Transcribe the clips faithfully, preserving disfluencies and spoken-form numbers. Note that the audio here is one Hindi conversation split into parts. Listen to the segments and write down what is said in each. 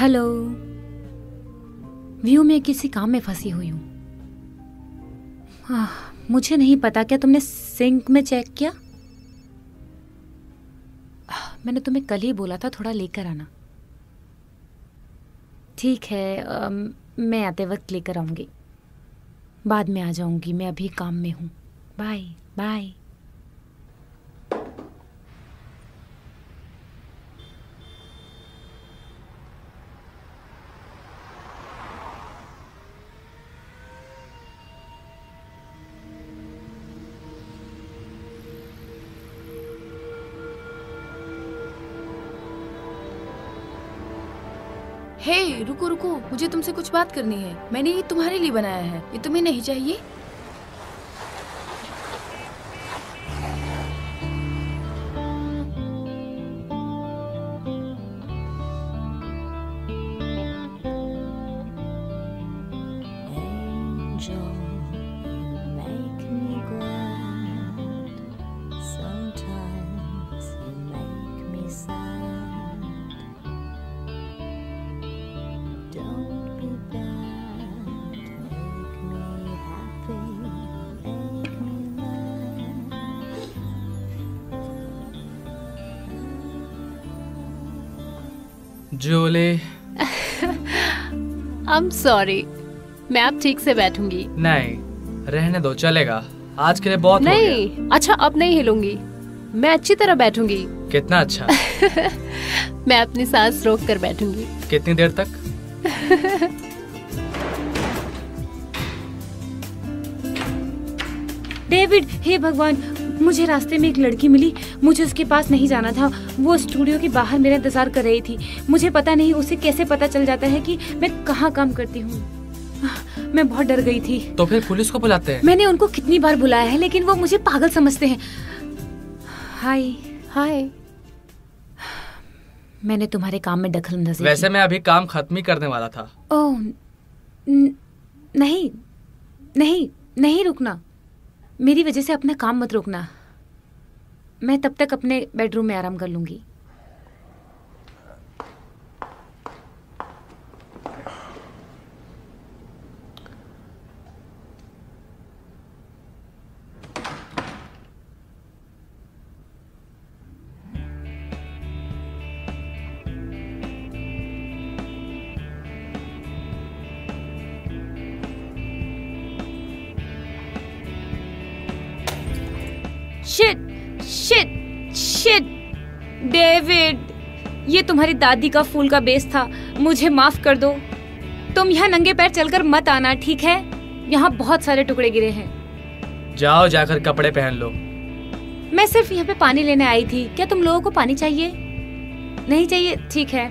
हेलो, व्यू में किसी काम में फंसी हुई हूँ। मुझे नहीं पता, क्या तुमने सिंक में चेक किया? मैंने तुम्हें कल ही बोला था थोड़ा लेकर आना। ठीक है, आ, मैं आते वक्त लेकर आऊँगी, बाद में आ जाऊँगी, मैं अभी काम में हूँ। Bye bye. हे, रुको रुको, मुझे तुमसे कुछ बात करनी है। मैंने ये तुम्हारे लिए बनाया है, ये तुम्हें नहीं चाहिए? जूली, आई एम सॉरी, मैं अब ठीक से बैठूंगी। नहीं, रहने दो, चलेगा। आज के लिए बहुत हो गया। नहीं, अच्छा, अब नहीं हिलूंगी, मैं अच्छी तरह बैठूंगी। कितना अच्छा? मैं अपनी सांस रोक कर बैठूंगी। कितनी देर तक? डेविड, हे भगवान, मुझे रास्ते में एक लड़की मिली, मुझे उसके पास नहीं जाना था। वो स्टूडियो के बाहर मेरा इंतजार कर रही थी। मुझे पता नहीं उसे कैसे पता चल जाता है कि मैं कहाँ काम करती हूँ। मैं बहुत डर गई थी। तो फिर पुलिस को बुलाते हैं। मैंने उनको कितनी बार बुलाया है, लेकिन वो मुझे पागल समझते हैं। हाय हाय, मैंने तुम्हारे काम में दखल अंदाजी। वैसे मैं अभी काम खत्म ही करने वाला था। ओह नहीं नहीं नहीं, रुकना, मेरी वजह से अपना काम मत रोकना। मैं तब तक अपने बेडरूम में आराम कर लूँगी। शिट शिट शिट, डेविड, ये तुम्हारी दादी का फूल का बेस था, मुझे माफ कर दो। तुम यहाँ नंगे पैर चलकर मत आना, ठीक है? यहाँ बहुत सारे टुकड़े गिरे हैं। जाओ, जाकर कपड़े पहन लो। मैं सिर्फ यहाँ पे पानी लेने आई थी। क्या तुम लोगों को पानी चाहिए? नहीं चाहिए, ठीक है।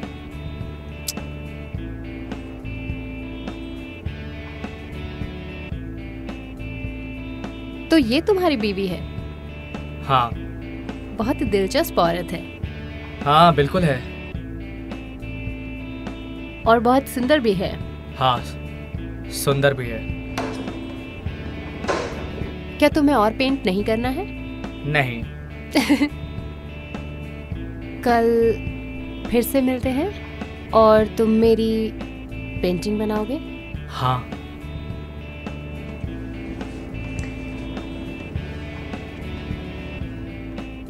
तो ये तुम्हारी बीवी है? हाँ। बहुत दिलचस्प औरत है। हाँ बिल्कुल है, और बहुत सुंदर भी है। हाँ सुंदर भी है। क्या तुम्हें और पेंट नहीं करना है? नहीं। कल फिर से मिलते हैं और तुम मेरी पेंटिंग बनाओगे? हाँ।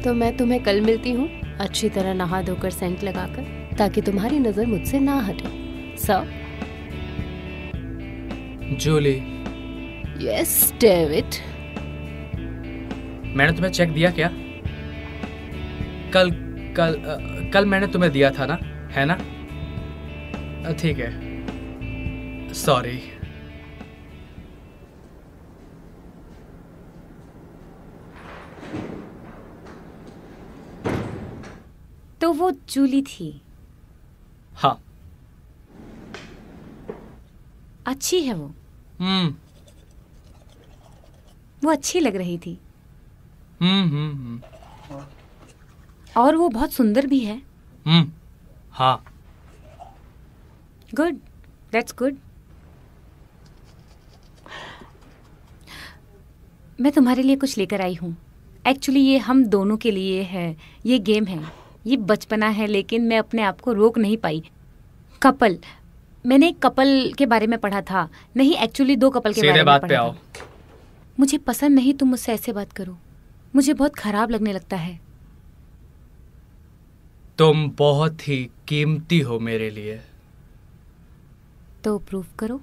तो मैं तुम्हें कल मिलती हूँ, अच्छी तरह नहा धोकर, सेंट लगाकर, ताकि तुम्हारी नजर मुझसे ना हटे। Sir Julie. Yes David. मैंने तुम्हें चेक दिया क्या? कल कल कल मैंने तुम्हें दिया था ना, है ना? ठीक है, सॉरी। तो वो जूली थी? हाँ। अच्छी है वो। हम्म। वो अच्छी लग रही थी। हम्म हम्म। और वो बहुत सुंदर भी है। हम्म। हाँ। Good, that's good. मैं तुम्हारे लिए कुछ लेकर आई हूँ। एक्चुअली ये हम दोनों के लिए है, ये गेम है, ये बचपना है, लेकिन मैं अपने आप को रोक नहीं पाई। कपल, मैंने एक कपल के बारे में पढ़ा था। नहीं, एक्चुअली दो कपल के बारे में पढ़ा था। मुझे पसंद नहीं तुम मुझसे ऐसे बात करो, मुझे बहुत खराब लगने लगता है। तुम बहुत ही कीमती हो मेरे लिए। तो प्रूव करो।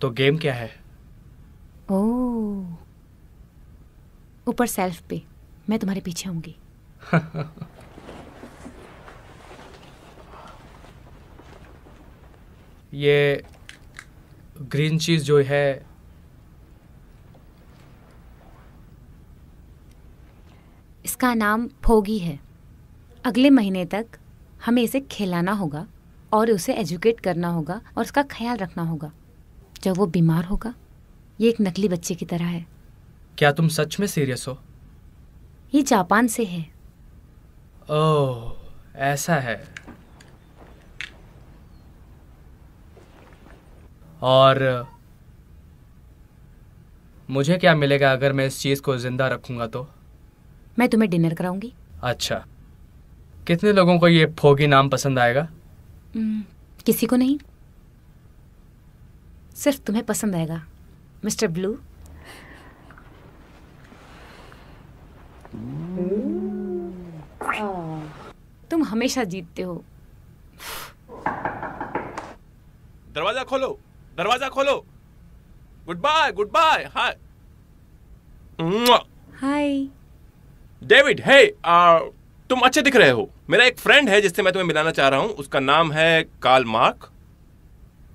तो गेम क्या है? ओह, ऊपर सेल्फ पे, मैं तुम्हारे पीछे होंगी। ये ग्रीन चीज जो है, इसका नाम फोगी है। अगले महीने तक हमें इसे खिलाना होगा और उसे एजुकेट करना होगा और उसका ख्याल रखना होगा। जब वो बीमार होगा, ये एक नकली बच्चे की तरह है। क्या तुम सच में सीरियस हो? ये जापान से है। ओह, ऐसा है। और मुझे क्या मिलेगा अगर मैं इस चीज को जिंदा रखूंगा? तो मैं तुम्हें डिनर कराऊंगी। अच्छा, कितने लोगों को ये फोगी नाम पसंद आएगा? किसी को नहीं, सिर्फ तुम्हें पसंद आएगा, मिस्टर ब्लू। तुम हमेशा जीतते हो। दरवाजा खोलो, दरवाजा खोलो। Good bye, good bye. Hi hi David. Hey, तुम अच्छे दिख रहे हो। मेरा एक फ्रेंड है जिससे मैं तुम्हें मिलाना चाह रहा हूँ, उसका नाम है कार्ल मार्क।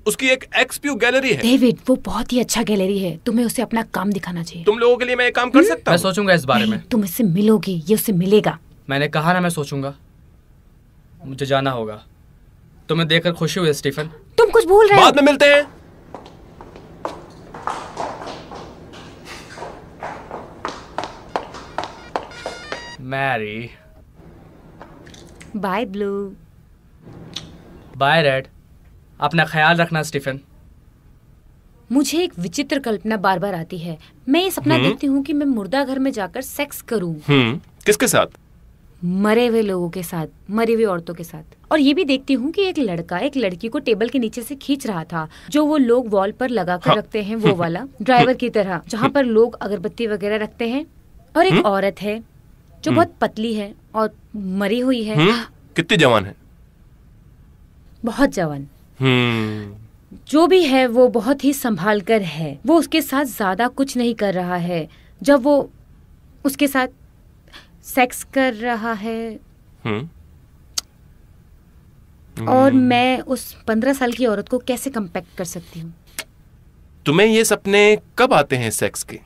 उसकी एक एक्सप्यू गैलरी है। डेविड, वो बहुत ही अच्छा गैलरी है, तुम्हें उसे अपना काम दिखाना चाहिए। तुम लोगों के लिए मैं एक काम कर हुँ? सकता हूँ। मैं सोचूंगा इस बारे में। तुम इससे मिलोगे, ये उससे मिलेगा। मैंने कहा ना, मैं सोचूंगा। मुझे जाना होगा। तुम्हें देखकर खुशी हुई स्टीफन। तुम कुछ भूल रहे हो। बाद में मिलते हैं। Mary, bye blue. Bye red. अपना ख्याल रखना स्टीफन। मुझे एक विचित्र कल्पना बार बार आती है। मैं ये सपना देखती हूँ कि मैं मुर्दा घर में जाकर सेक्स करूँ। किसके साथ? मरे हुए लोगों के साथ, मरी हुई औरतों के साथ। और ये भी देखती हूँ कि एक लड़का एक लड़की को टेबल के नीचे से खींच रहा था, जो वो लोग वॉल पर लगा कर हाँ। रखते हैं, वो वाला ड्राइवर की तरह जहाँ पर लोग अगरबत्ती वगैरह रखते हैं। और एक औरत है जो बहुत पतली है और मरी हुई है। कितनी जवान है? बहुत जवान। जो भी है वो बहुत ही संभाल कर है। वो उसके साथ ज्यादा कुछ नहीं कर रहा है। जब वो उसके साथ सेक्स कर रहा है और मैं उस पंद्रह साल की औरत को कैसे कंपेक्ट कर सकती हूँ? तुम्हें ये सपने कब आते हैं सेक्स के?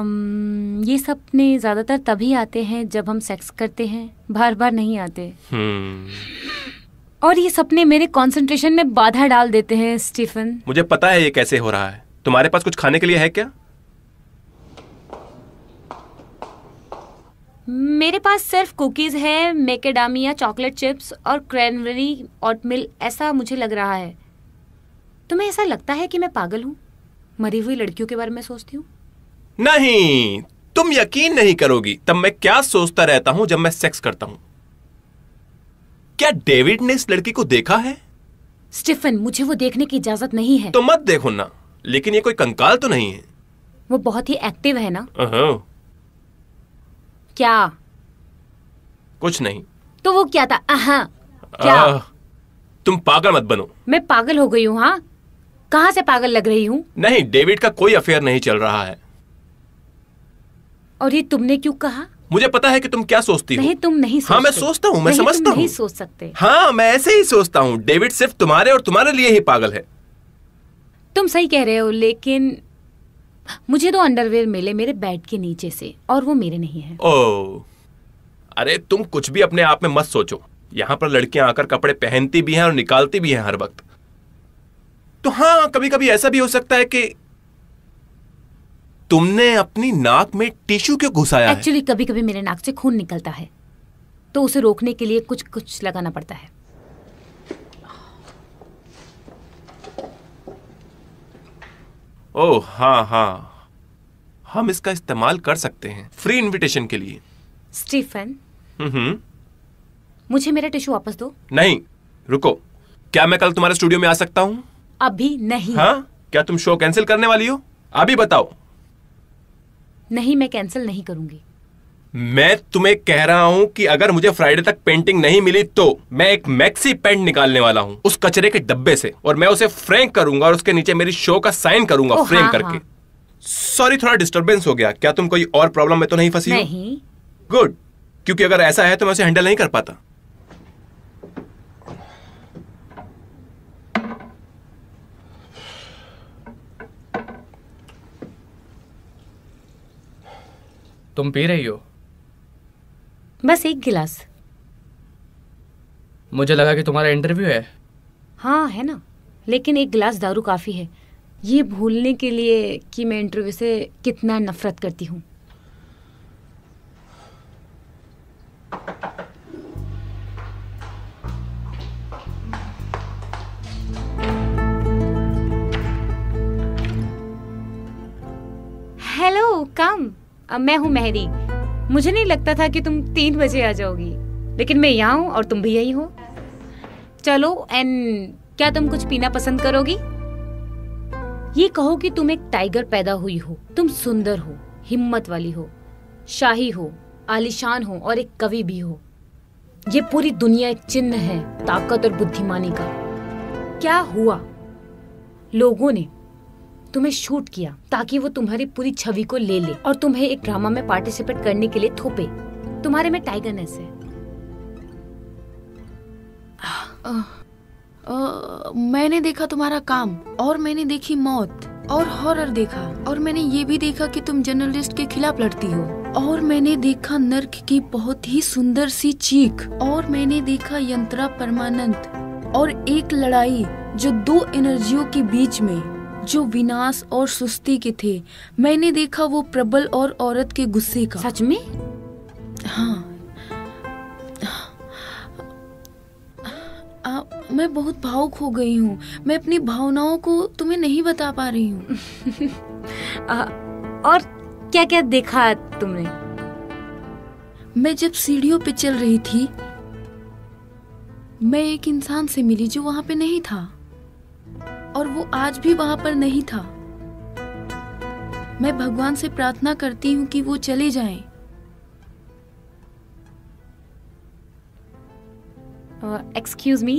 Um, ये सपने ज्यादातर तभी आते हैं जब हम सेक्स करते हैं, बार बार नहीं आते। hmm. और ये सपने मेरे कंसंट्रेशन में बाधा डाल देते हैं स्टीफन। मुझे पता है ये कैसे हो रहा है। तुम्हारे पास कुछ खाने के लिए है क्या? मेरे पास सिर्फ कुकीज है, मैकेडामिया चॉकलेट चिप्स और क्रैनबेरी ओटमिल। ऐसा मुझे लग रहा है। तुम्हें ऐसा लगता है कि मैं पागल हूँ, मरी हुई लड़कियों के बारे में सोचती हूँ? नहीं, तुम यकीन नहीं करोगी तब मैं क्या सोचता रहता हूं जब मैं सेक्स करता हूं। क्या डेविड ने इस लड़की को देखा है? स्टीफन, मुझे वो देखने की इजाजत नहीं है। तो मत देखो ना, लेकिन ये कोई कंकाल तो नहीं है। वो बहुत ही एक्टिव है ना। क्या? कुछ नहीं। तो वो क्या था? अहा, क्या? आ, तुम पागल मत बनो। मैं पागल हो गई हूँ? हाँ, कहाँ से पागल लग रही हूँ। नहीं, डेविड का कोई अफेयर नहीं चल रहा है। और ये तुमने क्यों कहा? मुझे पता है कि तुम क्या सोचती हो। नहीं, तुम नहीं सोचते। हाँ, मैं सोचता हूँ, मैं समझता हूँ। नहीं सोच सकते। हाँ, मैं ऐसे ही सोचता हूँ। डेविड सिर्फ तुम्हारे और तुम्हारे लिए ही पागल है। तुम सही कह रहे हो, लेकिन मुझे तो अंडरवेयर मिले मेरे बेड के नीचे से और वो मेरे नहीं है। ओह, अरे तुम कुछ भी अपने आप में मत सोचो। यहाँ पर लड़कियाँ आकर कपड़े पहनती भी हैं और निकालती भी हैं हर वक्त। तो हाँ, कभी कभी ऐसा भी हो सकता है कि तुमने अपनी नाक में टिश्यू क्यों घुसाया? एक्चुअली कभी कभी मेरे नाक से खून निकलता है, तो उसे रोकने के लिए कुछ कुछ लगाना पड़ता है। ओह हाँ हाँ, हम इसका इस्तेमाल कर सकते हैं फ्री इनविटेशन के लिए। स्टीफन, हम्म, मुझे मेरा टिश्यू वापस दो। नहीं, रुको, क्या मैं कल तुम्हारे स्टूडियो में आ सकता हूँ? अभी नहीं। हाँ, क्या तुम शो कैंसिल करने वाली हो? अभी बताओ। नहीं, मैं कैंसिल नहीं करूंगी। मैं तुम्हें कह रहा हूँ कि अगर मुझे फ्राइडे तक पेंटिंग नहीं मिली तो मैं एक मैक्सी पेंट निकालने वाला हूँ उस कचरे के डब्बे से, और मैं उसे फ्रेम करूंगा और उसके नीचे मेरी शो का साइन करूंगा फ्रेम हाँ, करके। सॉरी हाँ। थोड़ा डिस्टर्बेंस हो गया। क्या तुम कोई और प्रॉब्लम में तो नहीं फंसी? नहीं। गुड, क्योंकि अगर ऐसा है तो मैं उसे हैंडल नहीं कर पाता। तुम पी रही हो? बस एक गिलास। मुझे लगा कि तुम्हारा इंटरव्यू है। हाँ है ना, लेकिन एक गिलास दारू काफी है ये भूलने के लिए कि मैं इंटरव्यू से कितना नफरत करती हूँ। Hello, come. मैं हूँ मेहरी। मुझे नहीं लगता था कि तुम तीन बजे आ जाओगी, लेकिन मैं यहाँ हूँ और तुम भी यही हो। चलो, एंड क्या तुम कुछ पीना पसंद करोगी? ये कहो कि तुम एक टाइगर पैदा हुई हो, तुम सुंदर हो, हिम्मत वाली हो, शाही हो, आलिशान हो और एक कवि भी हो। ये पूरी दुनिया एक चिन्ह है ताकत और बुद्धिमानी का। क्या हुआ? लोगों ने तुम्हें शूट किया ताकि वो तुम्हारी पूरी छवि को ले ले और तुम्हें एक ड्रामा में पार्टिसिपेट करने के लिए थोपे। तुम्हारे में टाइगरनेस है। आ, आ, मैंने देखा तुम्हारा काम, और मैंने देखी मौत और हॉरर देखा, और मैंने ये भी देखा कि तुम जर्नलिस्ट के खिलाफ लड़ती हो, और मैंने देखा नर्क की बहुत ही सुंदर सी चीख, और मैंने देखा यंत्रा परमानंद, और एक लड़ाई जो दो एनर्जियों के बीच में जो विनाश और सुस्ती के थे। मैंने देखा वो प्रबल और औरत के गुस्से का। सच में? हाँ, आ, मैं बहुत भावुक हो गई हूँ। मैं अपनी भावनाओं को तुम्हें नहीं बता पा रही हूँ। और क्या क्या देखा तुमने? मैं जब सीढ़ियों पे चल रही थी, मैं एक इंसान से मिली जो वहाँ पे नहीं था, और वो आज भी वहां पर नहीं था। मैं भगवान से प्रार्थना करती हूँ कि वो चले जाएं। एक्सक्यूज uh, मी।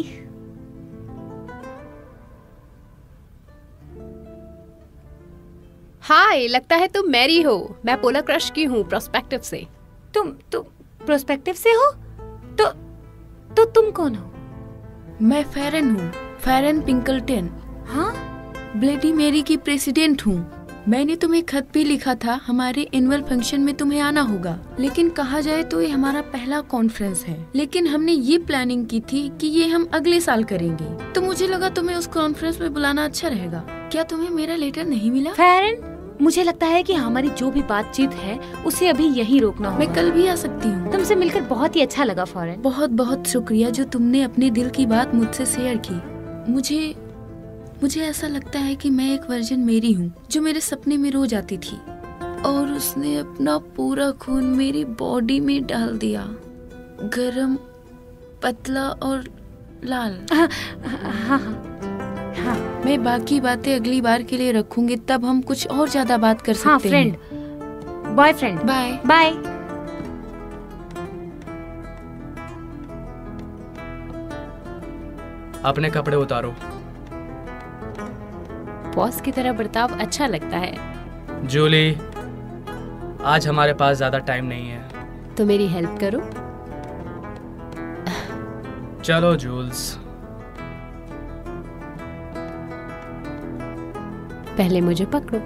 हाय, लगता है तुम मैरी हो। मैं पोलर क्रश की हूँ प्रोस्पेक्टिव से। तुम तुम प्रोस्पेक्टिव से हो? तो तो तुम कौन हो? मैं फेरन हूँ, फेरन पिंकलटन। हाँ, ब्लडी मेरी की प्रेसिडेंट हूँ। मैंने तुम्हें खत भी लिखा था, हमारे एनुअल फंक्शन में तुम्हें आना होगा, लेकिन कहा जाए तो ये हमारा पहला कॉन्फ्रेंस है, लेकिन हमने ये प्लानिंग की थी कि ये हम अगले साल करेंगे, तो मुझे लगा तुम्हें उस कॉन्फ्रेंस में बुलाना अच्छा रहेगा। क्या तुम्हें मेरा लेटर नहीं मिला? फेरन, मुझे लगता है कि हमारी जो भी बातचीत है उसे अभी यही रोकना होगा। मैं कल भी आ सकती हूँ। तुमसे मिलकर बहुत ही अच्छा लगा फेरन। बहुत बहुत शुक्रिया जो तुमने अपने दिल की बात मुझसे शेयर की। मुझे मुझे ऐसा लगता है कि मैं एक वर्जन मेरी हूँ जो मेरे सपने में रोज आती थी, और उसने अपना पूरा खून मेरी बॉडी में डाल दिया, गरम, पतला और लाल। हाँ, हाँ, हाँ, हाँ। मैं बाकी बातें अगली बार के लिए रखूंगी, तब हम कुछ और ज्यादा बात कर सकते हाँ, फ्रेंड, हैं। बॉयफ्रेंड। Bye bye. अपने कपड़े उतारो। बॉस की तरह बर्ताव अच्छा लगता है। जूली, आज हमारे पास ज्यादा टाइम नहीं है, तो मेरी हेल्प करो। चलो जूल्स, पहले मुझे पकड़ो।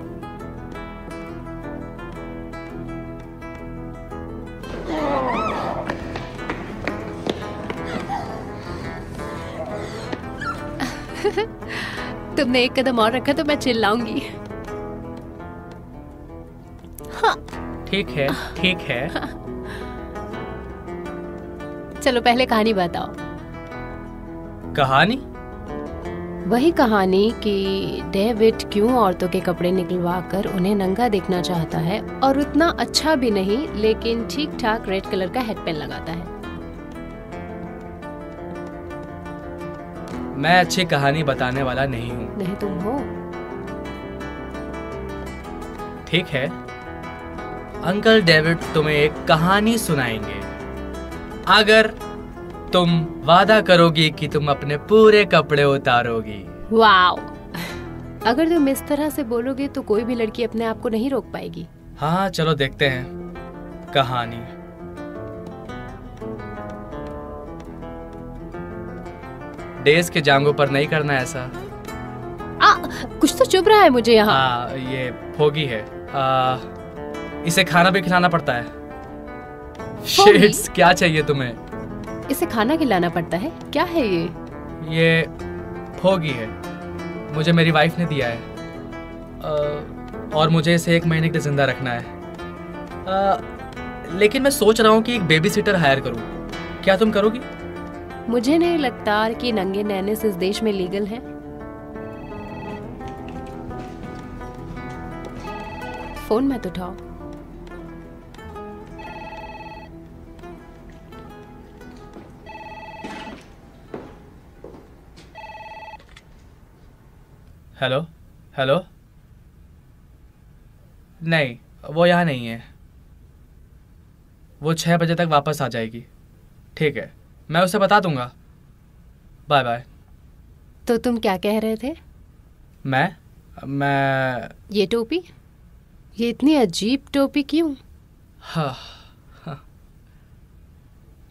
तुमने एक कदम और रखा तो मैं चिल्लाऊंगी। हाँ। ठीक है, ठीक है। चलो पहले कहानी बताओ। कहानी? वही कहानी कि डेविड क्यों औरतों के कपड़े निकलवाकर उन्हें नंगा देखना चाहता है और उतना अच्छा भी नहीं, लेकिन ठीक ठाक रेड कलर का हेडपैन लगाता है। मैं अच्छी कहानी बताने वाला नहीं हूँ। नहीं तुम हो। ठीक है, अंकल डेविड तुम्हें एक कहानी सुनाएंगे अगर तुम वादा करोगी कि तुम अपने पूरे कपड़े उतारोगी। वाव! अगर तुम इस तरह से बोलोगे तो कोई भी लड़की अपने आप को नहीं रोक पाएगी। हाँ चलो देखते हैं कहानी। डेस्क के जांघों पर नहीं करना ऐसा। आ, कुछ तो चुभ रहा है मुझे यहाँ। हाँ ये फोगी है, आ, इसे खाना भी खिलाना पड़ता है। शिट्स, क्या चाहिए तुम्हें? इसे खाना खिलाना पड़ता है? क्या है ये? ये फोगी है, मुझे मेरी वाइफ ने दिया है, आ, और मुझे इसे एक महीने के लिए जिंदा रखना है, आ, लेकिन मैं सोच रहा हूँ कि एक बेबीसिटर हायर करूँ। क्या तुम करोगी? मुझे नहीं लगता कि नंगे नैनिस इस देश में लीगल है। फोन मत उठाओ। हेलो हेलो, नहीं वो यहाँ नहीं है, वो छः बजे तक वापस आ जाएगी। ठीक है, मैं उसे बता दूंगा। Bye bye. तो तुम क्या कह रहे थे? मैं मैं ये टोपी, ये इतनी अजीब टोपी क्यों? हाँ हाँ,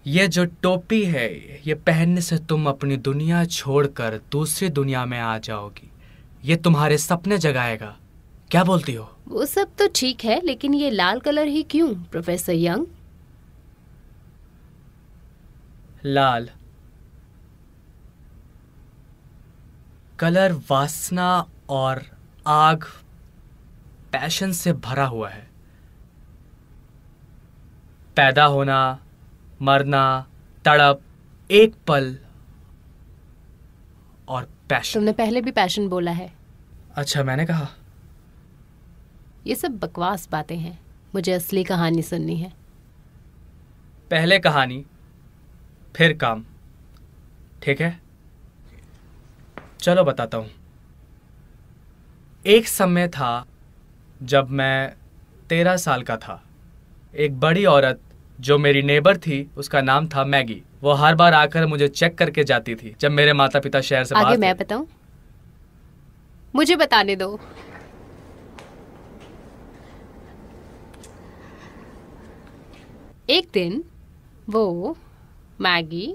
ये जो टोपी है ये पहनने से तुम अपनी दुनिया छोड़कर दूसरी दुनिया में आ जाओगी। ये तुम्हारे सपने जगाएगा। क्या बोलती हो? वो सब तो ठीक है, लेकिन ये लाल कलर ही क्यों प्रोफेसर यंग? लाल कलर वासना और आग, पैशन से भरा हुआ है। पैदा होना, मरना, तड़प, एक पल और पैशन। तुमने पहले भी पैशन बोला है। अच्छा मैंने कहा? ये सब बकवास बातें हैं, मुझे असली कहानी सुननी है। पहले कहानी फिर काम, ठीक है? चलो बताता हूँ। एक समय था जब मैं तेरह साल का था। एक बड़ी औरत जो मेरी नेबर थी, उसका नाम था मैगी। वो हर बार आकर मुझे चेक करके जाती थी जब मेरे माता पिता शहर से बाहर थे। आगे मैं बताऊं? मुझे बताने दो। एक दिन वो मैगी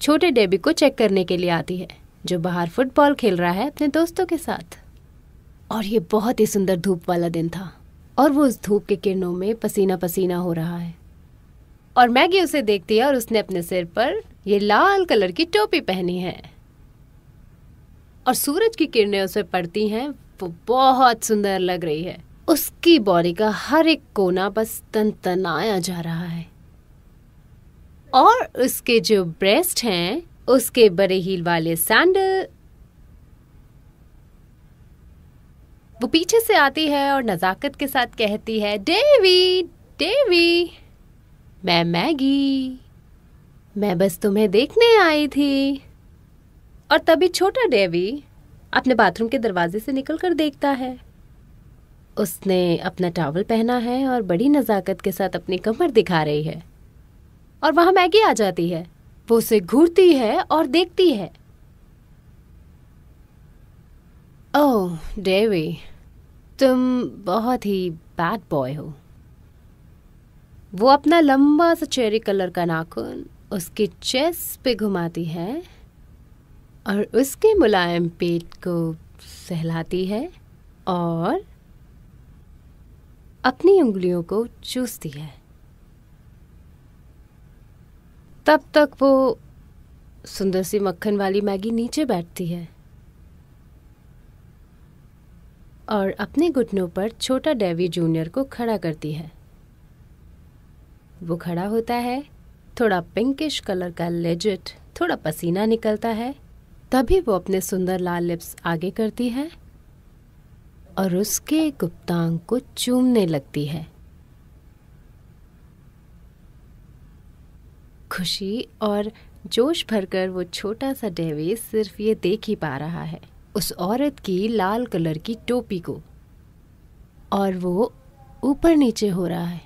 छोटे डेबी को चेक करने के लिए आती है जो बाहर फुटबॉल खेल रहा है अपने दोस्तों के साथ। और ये बहुत ही सुंदर धूप वाला दिन था और वो उस धूप के किरणों में पसीना पसीना हो रहा है। और मैगी उसे देखती है और उसने अपने सिर पर ये लाल कलर की टोपी पहनी है और सूरज की किरणें उस पर पड़ती हैं। वो बहुत सुंदर लग रही है। उसकी बॉडी का हर एक कोना बस तनतनाया जा रहा है और उसके जो ब्रेस्ट हैं, उसके बड़े हील वाले सैंडल। वो पीछे से आती है और नज़ाकत के साथ कहती है, डेविड डेविड, मैं मैगी, मैं बस तुम्हें देखने आई थी। और तभी छोटा डेविड अपने बाथरूम के दरवाजे से निकलकर देखता है। उसने अपना टॉवल पहना है और बड़ी नज़ाकत के साथ अपनी कमर दिखा रही है और वहाँ मैगी आ जाती है। वो उसे घूरती है और देखती है। ओह डेवी, तुम बहुत ही बैड बॉय हो। वो अपना लंबा सा चेरी कलर का नाखून उसकी चेस्ट पे घुमाती है और उसके मुलायम पेट को सहलाती है और अपनी उंगलियों को चूसती है। तब तक वो सुंदर सी मक्खन वाली मैगी नीचे बैठती है और अपने घुटनों पर छोटा डेवी जूनियर को खड़ा करती है। वो खड़ा होता है, थोड़ा पिंकिश कलर का लेजिट, थोड़ा पसीना निकलता है। तभी वो अपने सुंदर लाल लिप्स आगे करती है और उसके गुप्तांग को चूमने लगती है। खुशी और जोश भरकर वो छोटा सा डेविड सिर्फ ये देख ही पा रहा है उस औरत की लाल कलर की टोपी को, और वो ऊपर नीचे हो रहा है,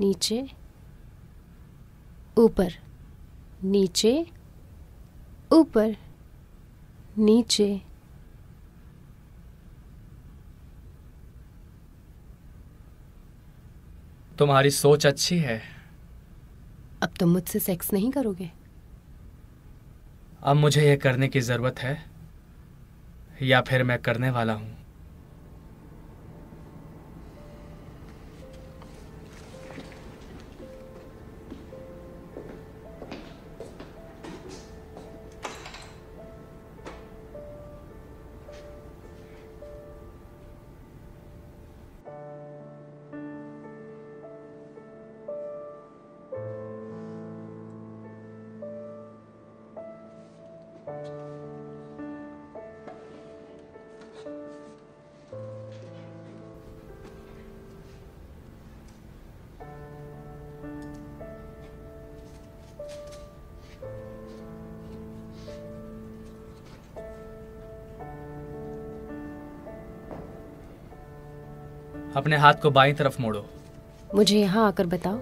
नीचे ऊपर, नीचे ऊपर, नीचे। तुम्हारी सोच अच्छी है। अब तुम मुझसे सेक्स नहीं करोगे? अब मुझे यह करने की जरूरत है या फिर मैं करने वाला हूं। अपने हाथ को बाईं तरफ मोड़ो। मुझे यहाँ आकर बताओ।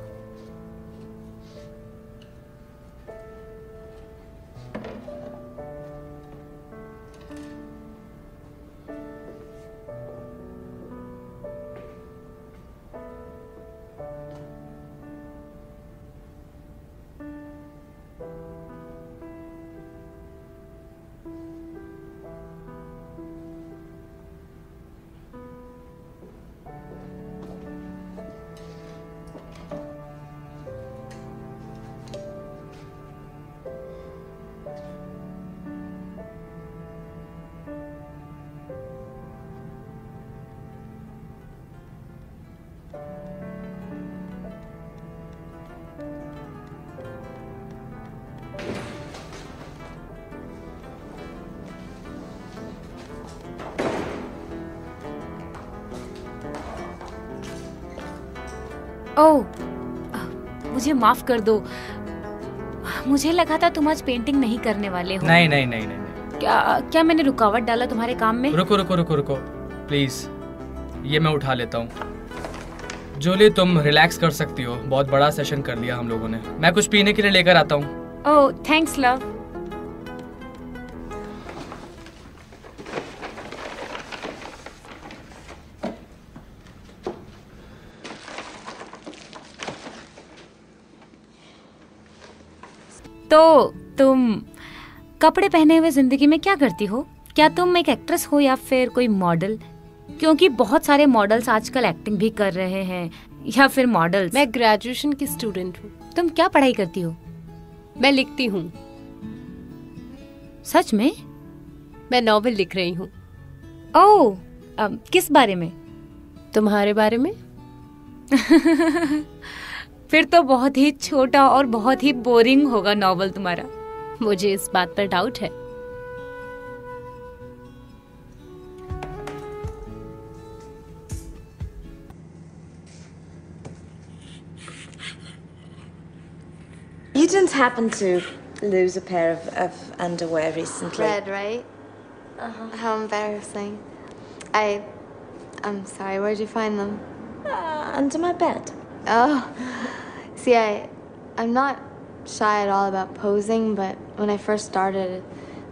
ओह, मुझे माफ कर दो, मुझे लगा था तुम आज पेंटिंग नहीं करने वाले हो। नहीं नहीं नहीं नहीं। क्या क्या मैंने रुकावट डाला तुम्हारे काम में? रुको रुको रुको रुको प्लीज, ये मैं उठा लेता हूँ। जूली, तुम रिलैक्स कर सकती हो, बहुत बड़ा सेशन कर लिया हम लोगों ने। मैं कुछ पीने के लिए लेकर आता हूँ। Oh thanks love. तो तुम कपड़े पहने हुए जिंदगी में क्या करती हो? क्या तुम एक एक्ट्रेस हो या फिर कोई मॉडल? क्योंकि बहुत सारे मॉडल्स आजकल एक्टिंग भी कर रहे हैं या फिर मॉडल्स। मैं ग्रेजुएशन की स्टूडेंट हूँ। तुम क्या पढ़ाई करती हो? मैं लिखती हूँ। सच में? मैं नॉवेल लिख रही हूँ। ओह, किस बारे में? तुम्हारे बारे में। फिर तो बहुत ही छोटा और बहुत ही बोरिंग होगा नॉवेल तुम्हारा। मुझे इस बात पर डाउट है। You didn't happen to lose a pair of, of underwear recently? Red, right? Uh-huh. How embarrassing. I, I'm sorry. Where'd you find them? Uh, under my bed. Oh. See, I, I'm not shy at all about posing, but when I first started,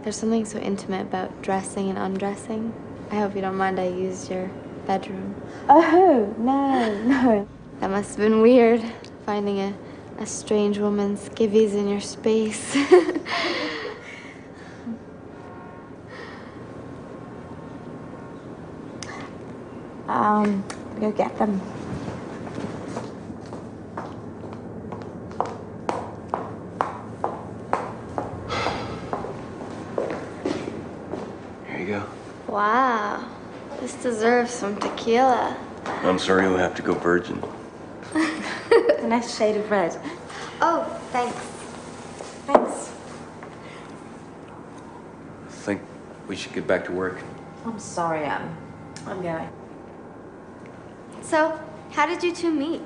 there's something so intimate about dressing and undressing. I hope you don't mind I used your bedroom. Oh, no, no. That must have been weird, finding a, a strange woman's skivvies in your space. um, go get them. Wow, this deserves some tequila. I'm sorry you'll have to go virgin. A nice shade of red. Oh, thanks. Thanks. we should get back to work. I'm sorry, I'm, I'm going. So, how did you two meet?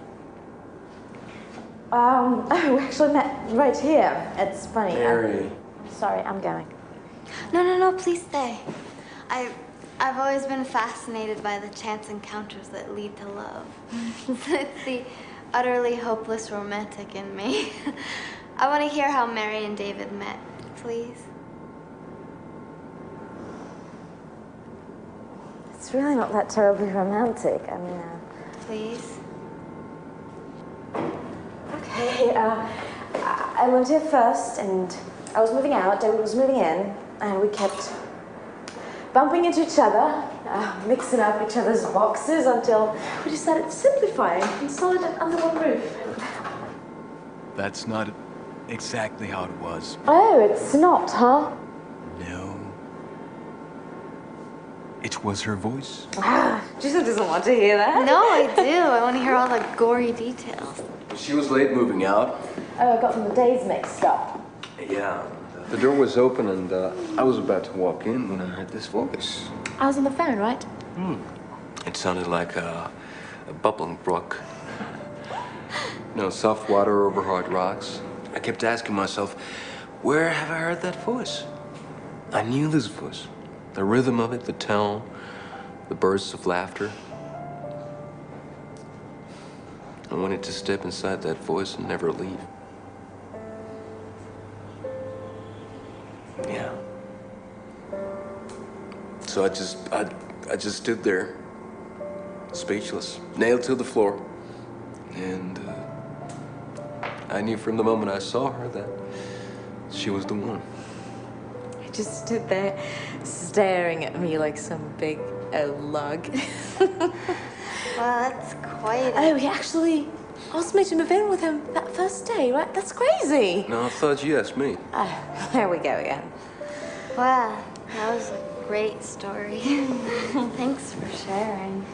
Um, we actually met right here. It's funny. Mary. I'm sorry, I'm going. No, no, no, please stay. I, I've always been fascinated by the chance encounters that lead to love. It's the utterly hopeless romantic in me. I want to hear how Mary and David met, please. It's really not that terribly romantic. I mean, uh... Please. Okay, uh, I lived here first, and I was moving out, David was moving in, and we kept bumping into each other, uh, mixing up each other's boxes until we decided to simplify and consolidate under one roof. That's not exactly how it was. Oh, it's not, huh? No. It was her voice. Ah, she still doesn't want to hear that. No, I do. I want to hear all the gory details. She was late moving out. Oh, I got the days mixed up. Yeah. The door was open and uh, I was about to walk in when I heard this voice. I was on the phone, right? Hmm. It sounded like a, a bubbling brook. You know, soft water over hard rocks. I kept asking myself, where have I heard that voice? I knew this voice. The rhythm of it, the tone, the bursts of laughter. I wanted to step inside that voice and never leave. Yeah. So I just, I, I just stood there, speechless, nailed to the floor. And uh, I knew from the moment I saw her that she was the one. I just stood there, staring at me like some big old lug. Well, that's quite... Oh, he actually asked me to move in with him that first day, right? That's crazy. No, I thought you asked me. Oh, there we go again. Wow, that was a great story. Thanks for sharing.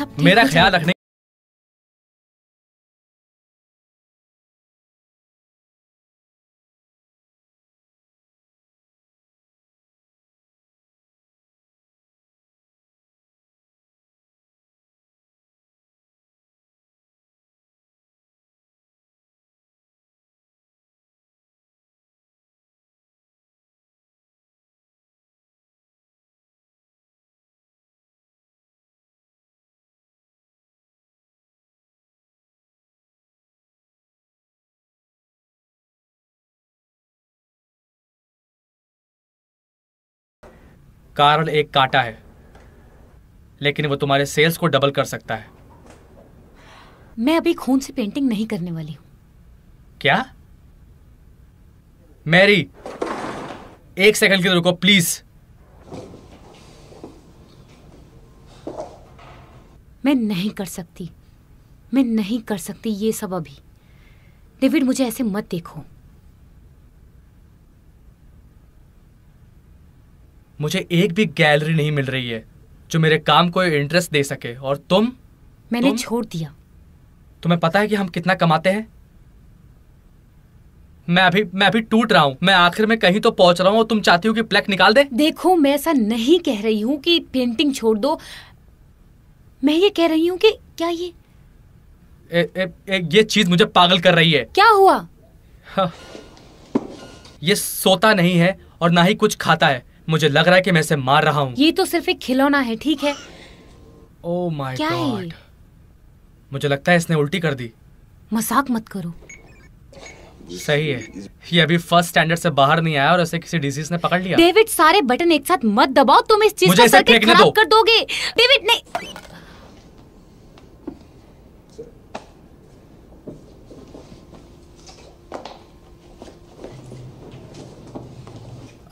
सब मेरा ख्याल रखने। कार्ल एक कांटा है, लेकिन वो तुम्हारे सेल्स को डबल कर सकता है। मैं अभी खून से पेंटिंग नहीं करने वाली हूँ। क्या? मैरी, एक सेकंड के लिए रुको प्लीज। मैं नहीं कर सकती, मैं नहीं कर सकती ये सब अभी। डेविड, मुझे ऐसे मत देखो। मुझे एक भी गैलरी नहीं मिल रही है जो मेरे काम को इंटरेस्ट दे सके, और तुम मैंने तुम? छोड़ दिया। तुम्हें पता है कि हम कितना कमाते हैं? मैं अभी मैं अभी टूट रहा हूँ। मैं आखिर में कहीं तो पहुंच रहा हूँ और तुम चाहती हो कि प्लेक निकाल दे? देखो, मैं ऐसा नहीं कह रही हूँ कि पेंटिंग छोड़ दो। मैं ये कह रही हूँ कि क्या ये ए, ए, ए, ये चीज मुझे पागल कर रही है। क्या हुआ? हाँ, ये सोता नहीं है और ना ही कुछ खाता है। मुझे लग रहा है कि मैं इसे मार रहा हूँ। ये तो सिर्फ एक खिलौना है, ठीक है? ओह माय गॉड, मुझे लगता है इसने उल्टी कर दी। मजाक मत करो। सही है, ये अभी फर्स्ट स्टैंडर्ड से बाहर नहीं आया और इसे किसी डिजीज ने पकड़ लिया। डेविड, सारे बटन एक साथ मत दबाओ, तुम इस चीज को सर्किट खराब कर दोगे। डेविड नहीं।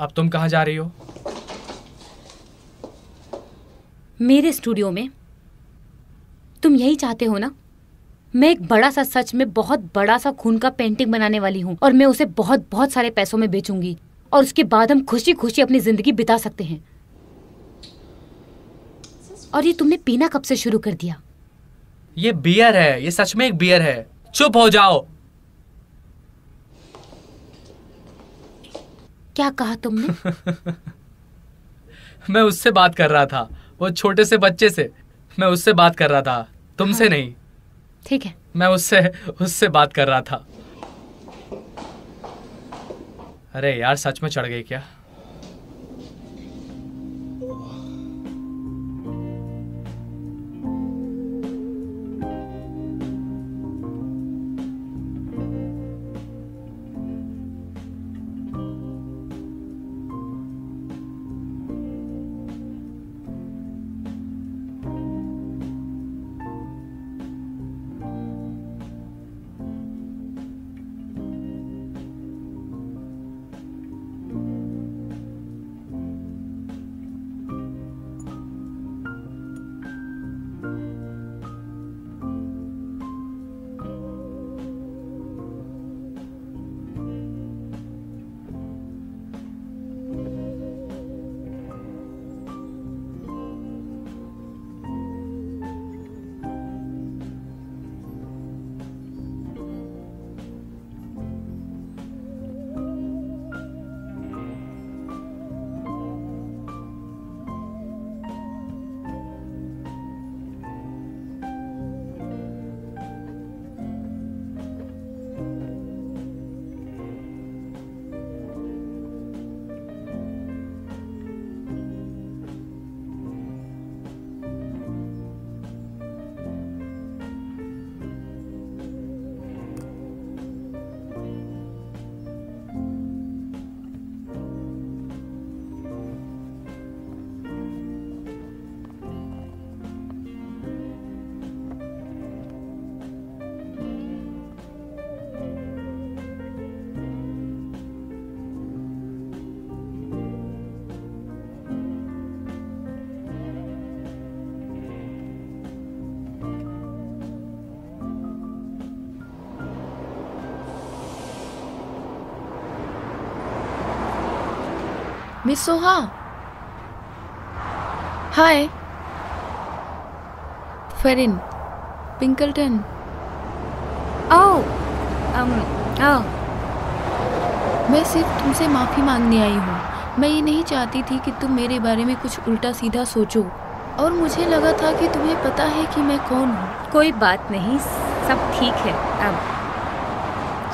अब तुम कहाँ जा रही हो? मेरे स्टूडियो में। तुम यही चाहते हो ना? मैं एक बड़ा सा, सच में बहुत बड़ा सा खून का पेंटिंग बनाने वाली हूँ और मैं उसे बहुत बहुत सारे पैसों में बेचूंगी और उसके बाद हम खुशी खुशी अपनी जिंदगी बिता सकते हैं। और ये तुमने पीना कब से शुरू कर दिया? ये बियर है, ये सच में एक बियर है। चुप हो जाओ। क्या कहा तुमने? मैं उससे बात कर रहा था, वो छोटे से बच्चे से। मैं उससे बात कर रहा था, तुमसे हाँ। नहीं, ठीक है। मैं उससे उससे बात कर रहा था। अरे यार, सच में चढ़ गई क्या? Miss Soha, hi. Fairen Pinkleton. आओ, um, आओ। मैं सिर्फ तुमसे माफ़ी मांगने आई हूँ। मैं ये नहीं चाहती थी कि तुम मेरे बारे में कुछ उल्टा सीधा सोचो, और मुझे लगा था कि तुम्हें पता है कि मैं कौन हूँ। कोई बात नहीं, सब ठीक है। अब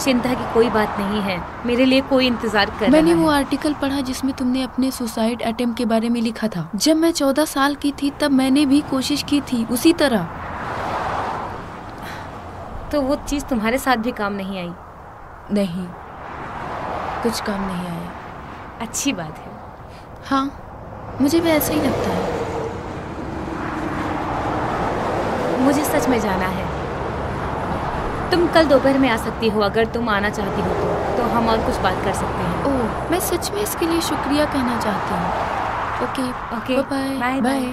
चिंता की कोई बात नहीं है। मेरे लिए कोई इंतजार कर मैंने रहा वो है। आर्टिकल पढ़ा जिसमें तुमने अपने सुसाइड अटेम्प्ट के बारे में लिखा था। जब मैं चौदह साल की थी तब मैंने भी कोशिश की थी उसी तरह। तो वो चीज़ तुम्हारे साथ भी काम नहीं आई? नहीं, कुछ काम नहीं आया। अच्छी बात है। हाँ, मुझे भी ऐसा ही लगता है। मुझे सच में जाना है। तुम कल दोपहर में आ सकती हो अगर तुम आना चाहती हो तो, तो हम और कुछ बात कर सकते हैं। ओह, मैं सच में इसके लिए शुक्रिया कहना चाहती हूँ। Okay okay, bye bye bye.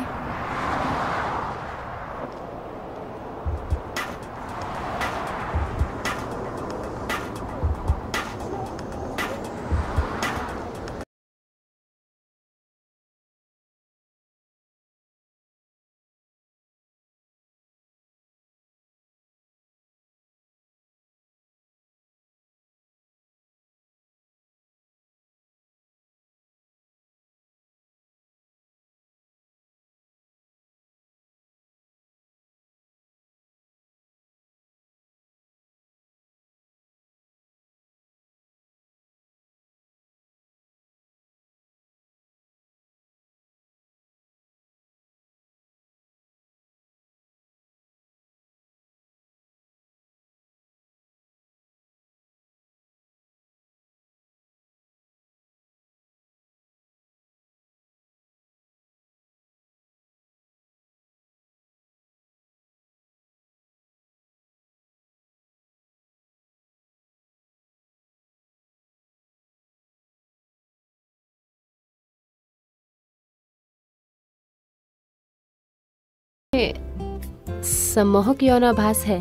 सम्मोहक यौनाभास है।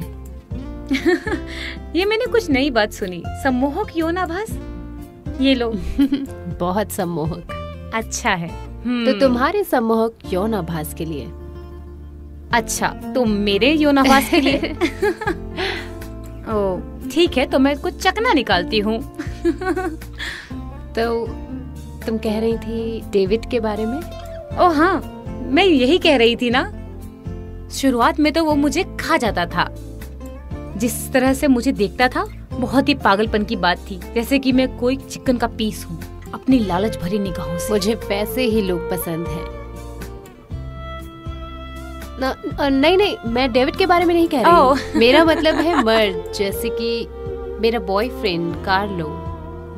ये मैंने कुछ नई बात सुनी। सम्मोहक यौनाभास? ये लो। बहुत सम्मोहक। अच्छा है। तो तुम्हारे सम्मोहक यौनाभास के लिए। अच्छा, तो मेरे यौनाभास के लिए? ओ, ठीक है, तो मैं कुछ चकना निकालती हूँ। तो तुम कह रही थी डेविड के बारे में? ओ हाँ, मैं यही कह रही थी ना। शुरुआत में तो वो मुझे खा जाता था। जिस तरह से मुझे देखता था बहुत ही पागलपन की बात थी, जैसे कि मैं कोई चिकन का पीस हूँ। अपनी लालच भरी निगाहों से। मुझे पैसे ही लोग पसंद हैं। नहीं नहीं, मैं डेविड के बारे में नहीं कह रही हूँ। मेरा मतलब है मर्द, जैसे कि मेरा बॉयफ्रेंड कार्लो,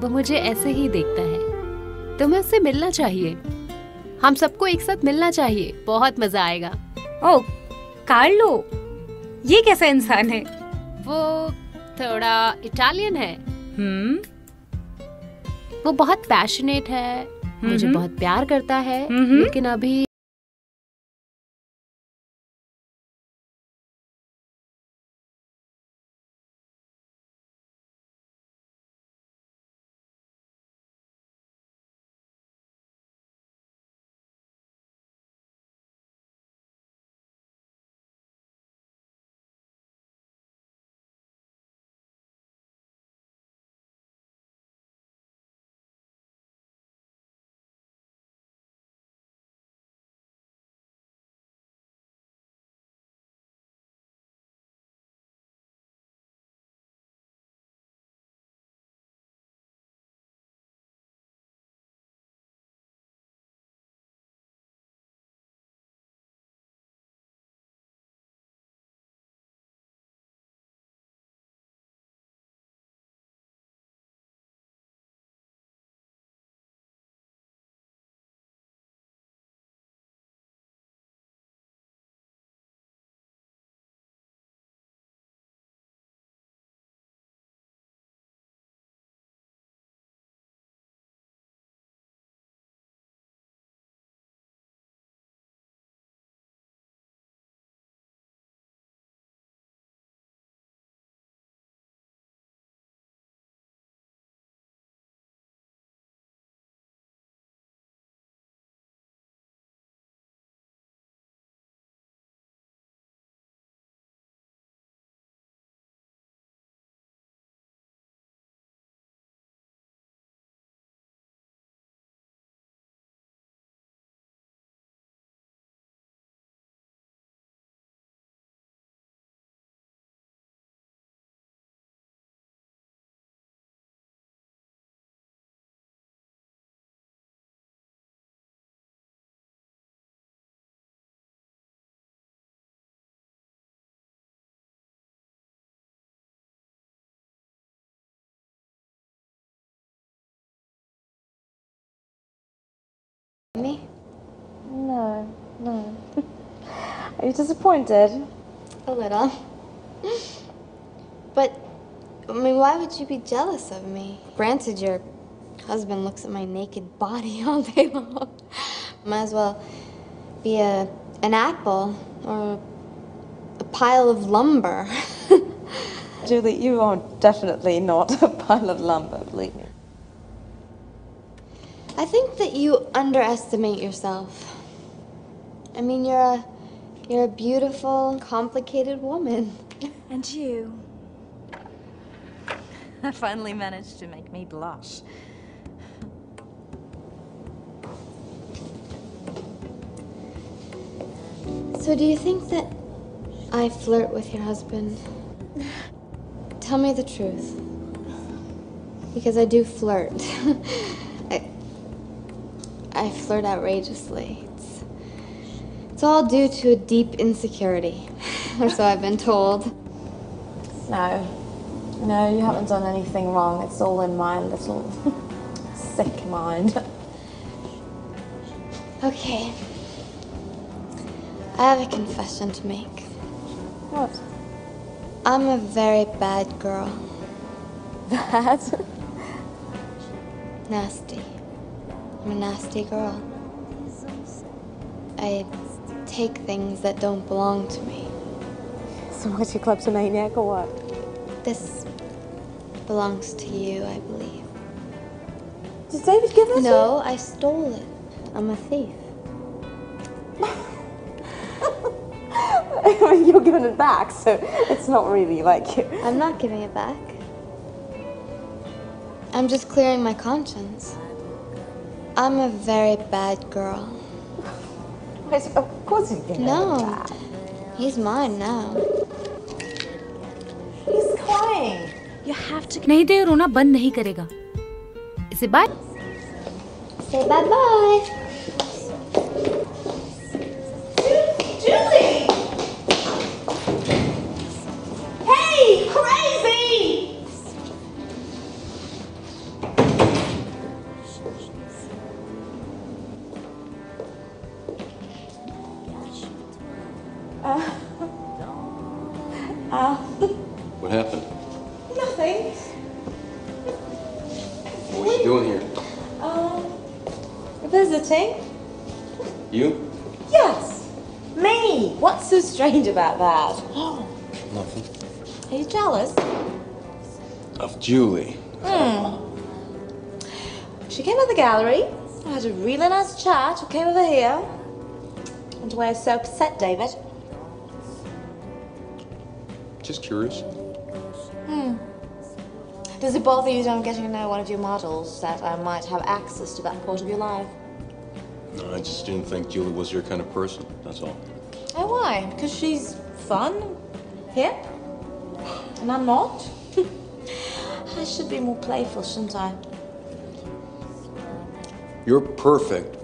वो मुझे ऐसे ही देखता है। तुम्हें उससे मिलना चाहिए, हम सबको एक साथ मिलना चाहिए, बहुत मजा आएगा। ओ कार्लो, ये कैसा इंसान है? वो थोड़ा इटालियन है। हम्म, वो बहुत पैशनेट है, मुझे बहुत प्यार करता है, लेकिन अभी Me? No, no. Are you disappointed? A little. But, I mean, why would you be jealous of me? Granted, your husband looks at my naked body all day long. Might as well be a, an apple or a pile of lumber. Julie, you are definitely not a pile of lumber, believe me. I think that you underestimate yourself. I mean, you're a, you're a beautiful, complicated woman. And you. That finally managed to make me blush. So do you think that I flirt with your husband? Tell me the truth. Because I do flirt. I flirt outrageously. It's, it's all due to a deep insecurity, or so I've been told. No, no, you haven't done anything wrong. It's all in my little sick mind. Okay, I have a confession to make. What? I'm a very bad girl. Bad? Nasty. I'm a nasty girl. I take things that don't belong to me. So what's your kleptomaniac or what? This belongs to you, I believe. Did David give this? No, I stole it. I'm a thief. You're giving it back, so it's not really like you. I'm not giving it back. I'm just clearing my conscience. I'm a very bad girl. Wait, of course he's getting no. He's mine now. He's crying. You have to. नहीं दे रोना बंद नहीं करेगा. Say bye. Say bye bye. Julie. Hey, crazy. What happened? Nothing. What are you doing here? Um, visiting. You? Yes. Me. What's so strange about that? Nothing. Are you jealous? Of Julie. Hmm. She came to the gallery. I had a really nice chat. She came over here. And why are you so upset, David? Just curious. Hmm. Does it bother you that I'm getting to know one of your models, that I might have access to that part of your life? No, I just didn't think Julie was your kind of person, that's all. Oh, why? Because she's fun, hip, and I'm not? I should be more playful, shouldn't I? You're perfect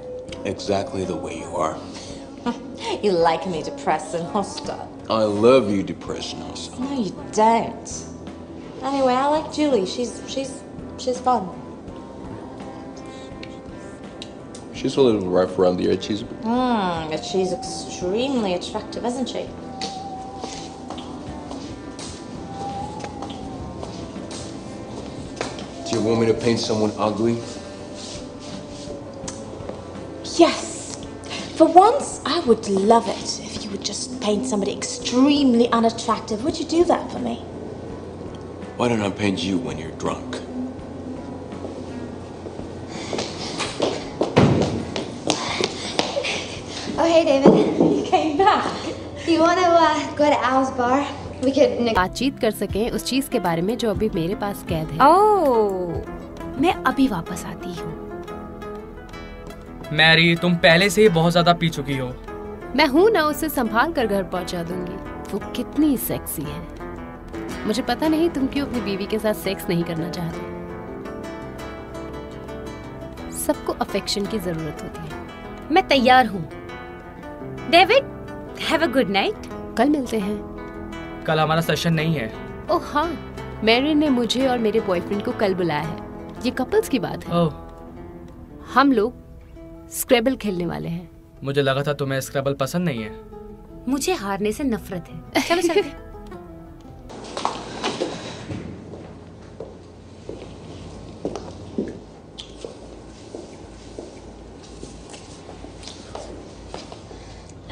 exactly the way you are. You like me depressed and hostile. I love you depressed and hostile. No, you don't. Anyway, I like Julie. She's, she's, she's fun. She's a little rough around the edges. Mmm, but she's extremely attractive, isn't she? Do you want me to paint someone ugly? Yes. For once, I would love it if you would just paint somebody extremely unattractive. Would you do that for me? Why don't I paint you when you're drunk? Oh, hey, David. You came back. Do you want to uh, go to Alice Bar? We could बातचीत कर सकें उस चीज के बारे में जो अभी मेरे पास कैद है. Oh, मैं अभी वापस आती हूँ. मैरी, तुम पहले से ही बहुत ज्यादा पी चुकी हो. मैं हूँ ना, उसे संभाल कर घर पहुँचा दूंगी. वो कितनी सेक्सी है. मुझे पता नहीं तुम क्यों अपनी बीवी के साथ सेक्स नहीं करना चाहते. सबको अफेक्शन की जरूरत होती है. मैं तैयार हूँ. David, have a good night. कल मिलते हैं. कल हमारा सेशन नहीं है. ओह हाँ, मैरी ने मुझे और मेरे बॉयफ्रेंड को कल बुलाया है. ये कपल्स की बात है. oh. हम लोग स्क्रैबल खेलने वाले हैं। मुझे लगा था तुम्हें स्क्रैबल पसंद नहीं है। मुझे हारने से नफरत है। चलो चलते।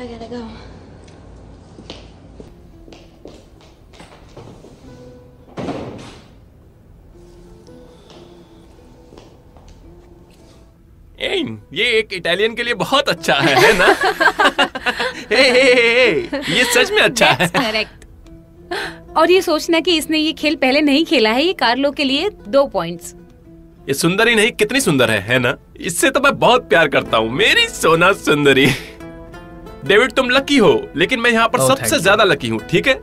I gotta go. ये एक इटालियन के लिए बहुत अच्छा है, है ना? हे हे हे, ये सच में अच्छा है। करेक्ट। और ये सोचना कि इसने ये खेल पहले नहीं खेला है, ये कार्लो के लिए दो पॉइंट्स। ये सुंदर ही नहीं कितनी सुंदर है, है ना? इससे तो मैं बहुत प्यार करता हूँ, मेरी सोना सुंदरी। डेविड तुम लकी हो, लेकिन मैं यहाँ पर oh, सबसे ज्यादा लकी हूँ, ठीक है?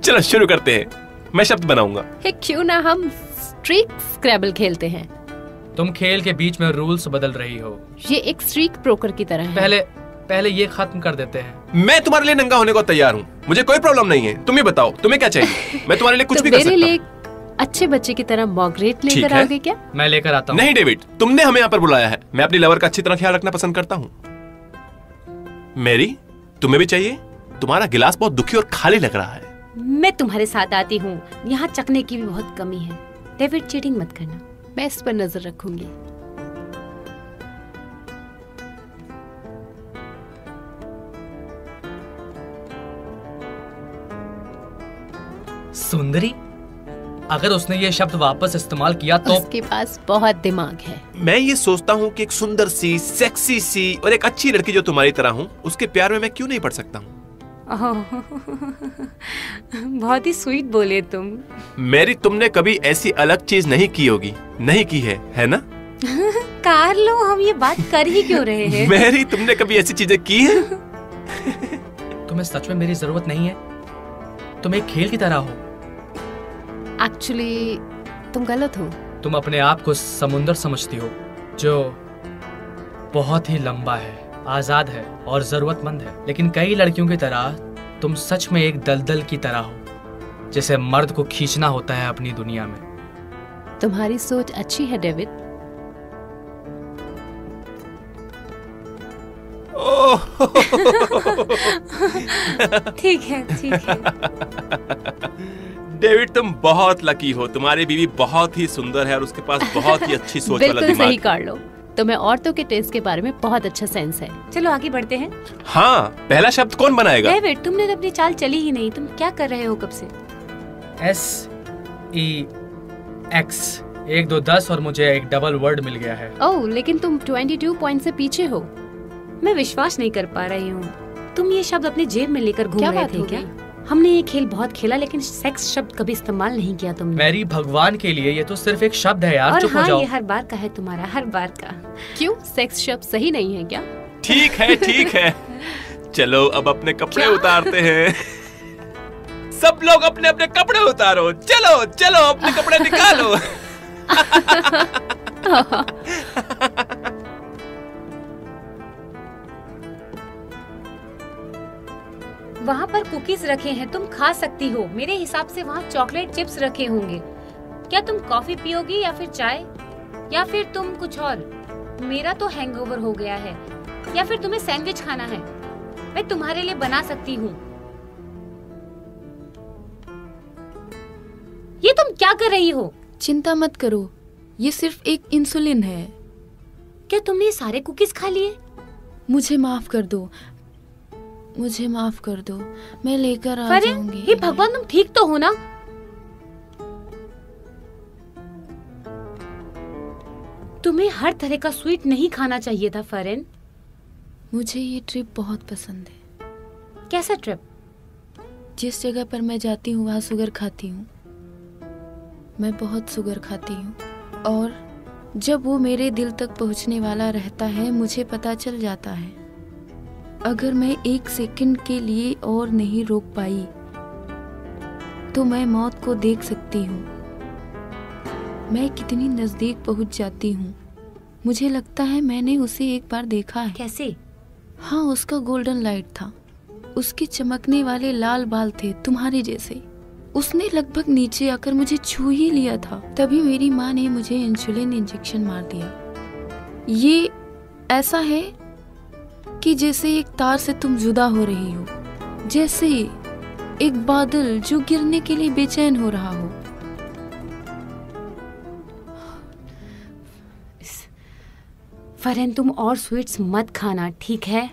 चलो शुरू करते हैं, मैं शब्द बनाऊंगा। hey, क्यों ना हम स्ट्रीक स्क्रैबल खेलते हैं। तुम खेल के बीच में रूल्स बदल रही हो। ये एक स्ट्रीक ब्रोकर की तरह है। पहले पहले ये खत्म कर देते हैं। मैं तुम्हारे लिए नंगा होने को तैयार हूँ, मुझे कोई प्रॉब्लम नहीं है। तुम ही बताओ तुम्हें क्या चाहिए, मैं तुम्हारे लिए कुछ तो भी कर सकता हूँ। मेरे लिए अच्छे बच्चे की तरह मॉर्गरेट लेकर आओगे क्या? मैं लेकर आता हूँ। नहीं डेविड, तुमने हमें यहाँ पर बुलाया है, मैं अपनी लवर का अच्छी तरह ख्याल रखना पसंद करता हूँ। मैरी तुम्हें भी चाहिए? तुम्हारा गिलास बहुत दुखी और खाली लग रहा है। मैं तुम्हारे साथ आती हूँ, यहाँ चखने की भी बहुत कमी है। डेविड चीटिंग मत करना, मैं इस पर नजर रखूंगी। सुंदरी, अगर उसने ये शब्द वापस इस्तेमाल किया तो उसके पास बहुत दिमाग है। मैं ये सोचता हूँ कि एक सुंदर सी, सेक्सी सी और एक अच्छी लड़की जो तुम्हारी तरह हूँ, उसके प्यार में मैं क्यों नहीं पड़ सकता हूँ? बहुत ही स्वीट बोले तुम। मैरी तुमने कभी ऐसी अलग चीज नहीं की होगी, नहीं की है, है ना? कार्लो, हम ये बात कर ही क्यों रहे हैं? मैरी तुमने कभी ऐसी चीजें की है? तुम्हें सच में मेरी जरूरत नहीं है, तुम एक खेल की तरह हो। एक्चुअली तुम गलत हो। तुम अपने आप को समुंदर समझती हो जो बहुत ही लंबा है, आजाद है और जरूरतमंद है, लेकिन कई लड़कियों की तरह तुम सच में एक दलदल की तरह हो, जैसे मर्द को खींचना होता है अपनी दुनिया में। तुम्हारी सोच अच्छी है डेविड। ठीक है, ठीक है। डेविड तुम बहुत लकी हो, तुम्हारी बीवी बहुत ही सुंदर है और उसके पास बहुत ही अच्छी सोच वाला दिमाग। बिल्कुल सही कार्लो, तो मैं औरतों के टेस्ट के बारे में बहुत अच्छा सेंस है। चलो आगे बढ़ते हैं। हाँ, पहला शब्द कौन बनाएगा? डेविड तुमने तो अपनी चाल चली ही नहीं, तुम क्या कर रहे हो कब से? एस ई एक्स, एक दो दस और मुझे एक डबल वर्ड मिल गया है। ओह, लेकिन तुम बाईस पॉइंट से पीछे हो, मैं विश्वास नहीं कर पा रही हूँ। तुम ये शब्द अपने जेब में लेकर घूम रहे थे क्या? हमने ये खेल बहुत खेला, लेकिन सेक्स शब्द कभी इस्तेमाल नहीं किया तुमने। मैरी भगवान के लिए, ये तो सिर्फ एक शब्द है यार, चुप हो जाओ। और हाँ, ये हर बार का है तुम्हारा, हर बार का। क्यों, सेक्स शब्द सही नहीं है क्या? ठीक है, ठीक है। चलो अब अपने कपड़े उतारते हैं। सब लोग अपने अपने कपड़े उतारो, चलो चलो अपने कपड़े निकालो। वहाँ पर कुकीज रखे हैं, तुम खा सकती हो। मेरे हिसाब से वहाँ चॉकलेट चिप्स रखे होंगे। क्या तुम कॉफी पियोगी या फिर चाय, या फिर तुम कुछ और? मेरा तो हैंगओवर हो गया है। या फिर तुम्हें सैंडविच खाना है, मैं तुम्हारे लिए बना सकती हूँ। ये तुम क्या कर रही हो? चिंता मत करो, ये सिर्फ एक इंसुलिन है। क्या तुमने सारे कुकीज खा लिए? मुझे माफ कर दो, मुझे माफ कर दो, मैं लेकर आ जाऊंगी। हे भगवान, तुम ठीक तो हो ना? तुम्हें हर तरह का स्वीट नहीं खाना चाहिए था फैरेन। मुझे ये ट्रिप बहुत पसंद है। कैसा ट्रिप? जिस जगह पर मैं जाती हूँ वहाँ शुगर खाती हूँ, मैं बहुत शुगर खाती हूँ, और जब वो मेरे दिल तक पहुँचने वाला रहता है मुझे पता चल जाता है। अगर मैं एक सेकंड के लिए और नहीं रोक पाई तो मैं मौत को देख सकती हूँ। मैं कितनी नज़दीक पहुँच जाती हूँ, मुझे लगता है मैंने उसे एक बार देखा है। कैसे? हाँ, उसका गोल्डन लाइट था, उसके चमकने वाले लाल बाल थे, तुम्हारे जैसे। उसने लगभग नीचे आकर मुझे छू ही लिया था, तभी मेरी माँ ने मुझे इंसुलिन इंजेक्शन मार दिया। ये ऐसा है कि जैसे एक तार से तुम जुदा हो रही हो, जैसे एक बादल जो गिरने के लिए बेचैन हो रहा हो। फैरेन, तुम और स्वीट्स मत खाना, ठीक है?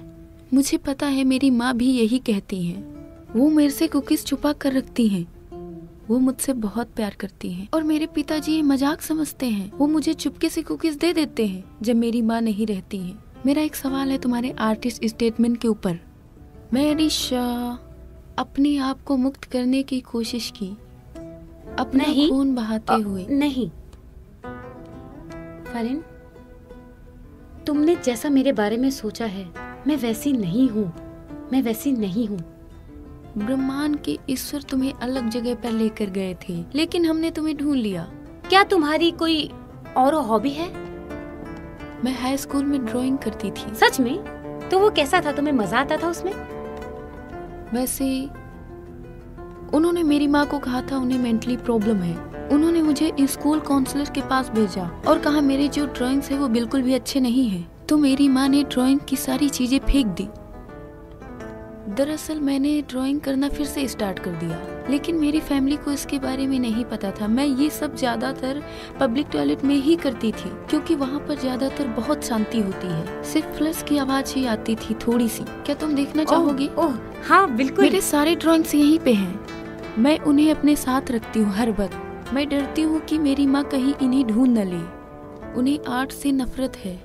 मुझे पता है, मेरी माँ भी यही कहती हैं। वो मेरे से कुकीज छुपा कर रखती हैं। वो मुझसे बहुत प्यार करती हैं और मेरे पिताजी मजाक समझते हैं। वो मुझे चुपके से कुकीज दे देते हैं जब मेरी माँ नहीं रहती है। मेरा एक सवाल है तुम्हारे आर्टिस्ट स्टेटमेंट के ऊपर। मैरी शाह अपने आप को मुक्त करने की कोशिश की, अपना खून बहाते आ, हुए। नहीं फैरेन, तुमने जैसा मेरे बारे में सोचा है, मैं वैसी नहीं हूँ, मैं वैसी नहीं हूँ। ब्रह्मांड के ईश्वर तुम्हें अलग जगह पर लेकर गए थे, लेकिन हमने तुम्हें ढूंढ लिया। क्या तुम्हारी कोई और हॉबी है? मैं हाई स्कूल में ड्राइंग करती थी। सच में? तो वो कैसा था, तुम्हें मजा आता था उसमें? वैसे उन्होंने मेरी माँ को कहा था उन्हें मेंटली प्रॉब्लम है। उन्होंने मुझे स्कूल काउंसलर के पास भेजा और कहा मेरे जो ड्राइंग्स है वो बिल्कुल भी अच्छे नहीं है। तो मेरी माँ ने ड्राइंग की सारी चीजें फेंक दी। दरअसल मैंने ड्राइंग करना फिर से स्टार्ट कर दिया, लेकिन मेरी फैमिली को इसके बारे में नहीं पता था। मैं ये सब ज़्यादातर पब्लिक टॉयलेट में ही करती थी, क्योंकि वहाँ पर ज़्यादातर बहुत शांति होती है, सिर्फ फ्लश की आवाज़ ही आती थी थोड़ी सी। क्या तुम देखना चाहोगी? ओह हाँ बिल्कुल। मेरे सारे ड्राइंग्स यहीं पे हैं। मैं उन्हें अपने साथ रखती हूँ हर वक्त। मैं डरती हूँ कि मेरी माँ कहीं इन्हें ढूंढ न ले। उन्हें आर्ट से नफरत है।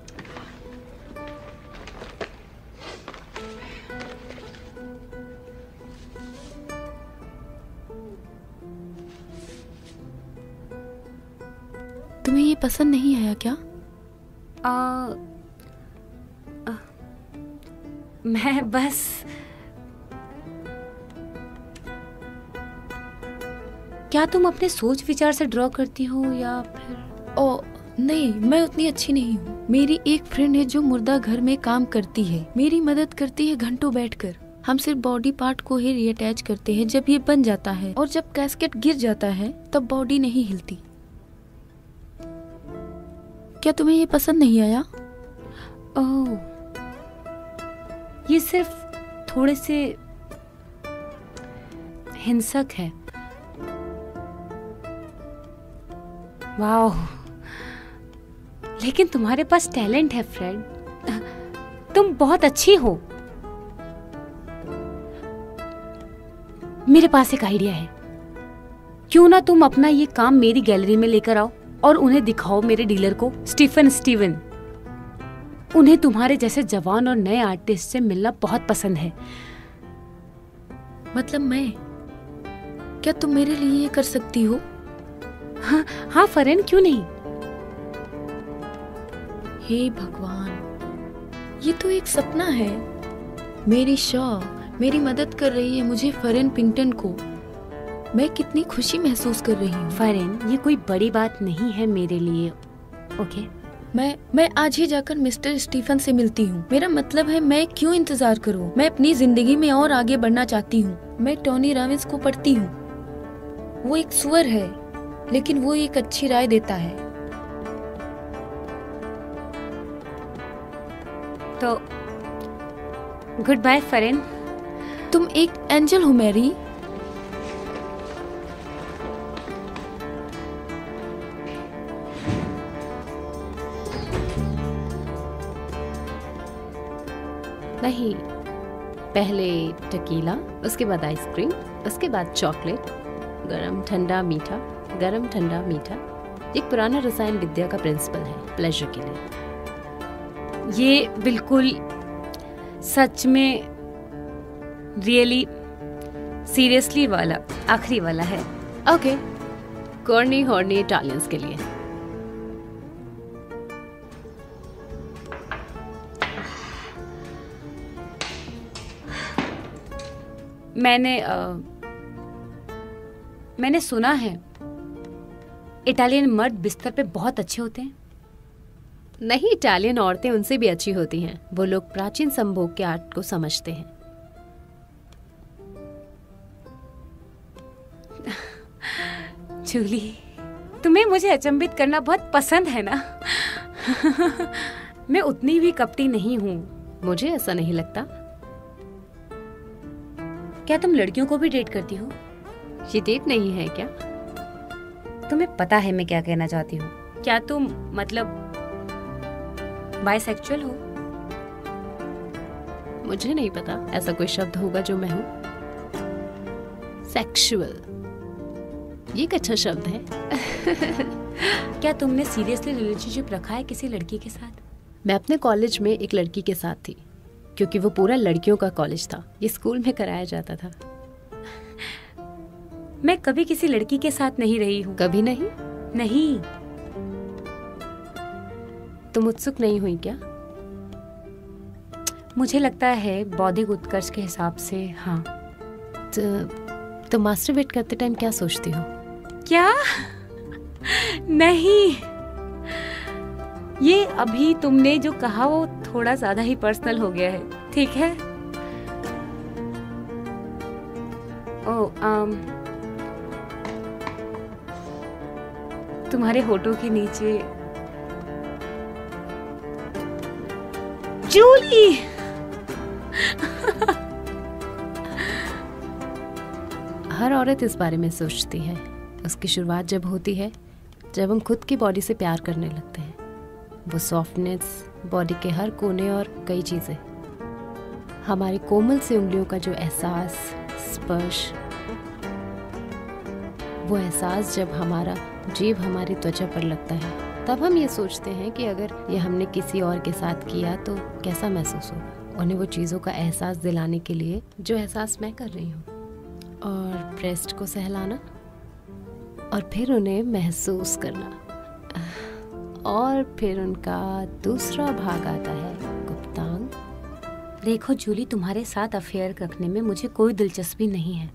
तुम्हें ये पसंद नहीं आया क्या? आ, आ, मैं बस क्या तुम अपने सोच विचार से ड्रॉ करती हो या फिर? ओ नहीं, मैं उतनी अच्छी नहीं हूँ। मेरी एक फ्रेंड है जो मुर्दा घर में काम करती है, मेरी मदद करती है घंटों बैठकर। हम सिर्फ बॉडी पार्ट को ही रिअटैच करते हैं जब ये बन जाता है, और जब कैस्केट गिर जाता है तब बॉडी नहीं हिलती। क्या तुम्हें ये पसंद नहीं आया? ओह, ये सिर्फ थोड़े से हिंसक है। वाह, लेकिन तुम्हारे पास टैलेंट है फ्रेड, तुम बहुत अच्छी हो। मेरे पास एक आइडिया है, क्यों ना तुम अपना ये काम मेरी गैलरी में लेकर आओ और उन्हें दिखाओ, मेरे डीलर को, स्टीफन स्टीवन। उन्हें तुम्हारे जैसे जवान और नए आर्टिस्ट से मिलना बहुत पसंद है। मतलब मैं? क्या तुम मेरे लिए ये कर सकती हो? हाँ हाँ फैरेन, क्यों नहीं? हे भगवान, ये तो एक सपना है। मेरी शॉ मेरी मदद कर रही है मुझे, फैरेन पिंकटन को। मैं कितनी खुशी महसूस कर रही हूँ। फैरेन, ये कोई बड़ी बात नहीं है मेरे लिए, ओके? मैं मैं आज ही जाकर मिस्टर स्टीफन से मिलती हूँ। मेरा मतलब है, मैं क्यों इंतजार करूँ? मैं अपनी जिंदगी में और आगे बढ़ना चाहती हूँ। मैं टॉनी रॉबिन्स को पढ़ती हूँ। वो एक सुअर है, लेकिन वो एक अच्छी राय देता है। तो गुड बाय फैरेन। तुम एक एंजल हो मैरी। नहीं, पहले टकीला, उसके बाद आइसक्रीम, उसके बाद चॉकलेट। गरम ठंडा मीठा, गरम ठंडा मीठा एक पुराना रसायन विद्या का प्रिंसिपल है प्लेजर के लिए। ये बिल्कुल सच में रियली सीरियसली वाला आखिरी वाला है। ओके, कॉर्नी हॉर्नी इटालियंस के लिए। मैंने आ, मैंने सुना है इटालियन मर्द बिस्तर पे बहुत अच्छे होते हैं। नहीं, इटालियन औरतें उनसे भी अच्छी होती हैं। वो लोग प्राचीन संभोग के आर्ट को समझते हैं। जूली, तुम्हें मुझे अचंभित करना बहुत पसंद है ना? मैं उतनी भी कपटी नहीं हूँ, मुझे ऐसा नहीं लगता। क्या तुम लड़कियों को भी डेट करती हो? ये डेट नहीं है क्या? तुम्हें पता है मैं क्या कहना चाहती हूँ। क्या तुम मतलब बाइसेक्सुअल हो? मुझे नहीं पता ऐसा कोई शब्द होगा जो मैं हूँ। सेक्सुअल ये एक अच्छा शब्द है। क्या तुमने सीरियसली रिलेशनशिप रखा है किसी लड़की के साथ? मैं अपने कॉलेज में एक लड़की के साथ थी, क्योंकि वो पूरा लड़कियों का कॉलेज था। ये स्कूल में कराया जाता था। मैं कभी किसी लड़की के साथ नहीं रही हूँ। कभी नहीं? नहीं। तुम उत्सुक नहीं हुई क्या? मुझे लगता है बौद्धिक उत्कर्ष के हिसाब से हाँ। तो, तो मास्टरबेट करते टाइम क्या सोचती हो? क्या? नहीं, ये अभी तुमने जो कहा वो थोड़ा ज्यादा ही पर्सनल हो गया है। ठीक है। ओ, आम, तुम्हारे होठों के नीचे जूली। हर औरत इस बारे में सोचती है। उसकी शुरुआत जब होती है जब हम खुद की बॉडी से प्यार करने लगते हैं, वो सॉफ्टनेस, बॉडी के हर कोने और कई चीज़ें, हमारे कोमल से उंगलियों का जो एहसास, स्पर्श, वो एहसास जब हमारा जीभ हमारी त्वचा पर लगता है, तब हम ये सोचते हैं कि अगर ये हमने किसी और के साथ किया तो कैसा महसूस होगा। उन्हें वो चीज़ों का एहसास दिलाने के लिए जो एहसास मैं कर रही हूँ, और ब्रेस्ट को सहलाना और फिर उन्हें महसूस करना, और फिर उनका दूसरा भाग आता है गुप्तांग। देखो जूली, तुम्हारे साथ अफेयर रखने में मुझे कोई दिलचस्पी नहीं है।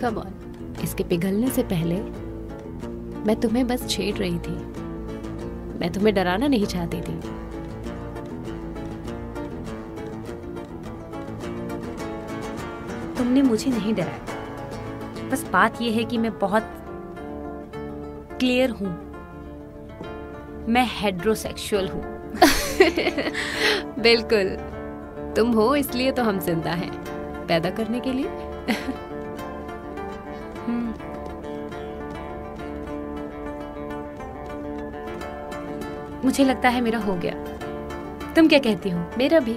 कम ऑन, इसके पिघलने से पहले मैं तुम्हें बस छेड़ रही थी। मैं तुम्हें डराना नहीं चाहती थी। तुमने मुझे नहीं डराया। बस बात यह है कि मैं बहुत क्लियर हूं। मैं हेड्रोसेक्सुअल हूं। बिल्कुल, तुम हो इसलिए तो हम जिंदा हैं, पैदा करने के लिए। मुझे लगता है मेरा हो गया। तुम क्या कहती हो? मेरा भी।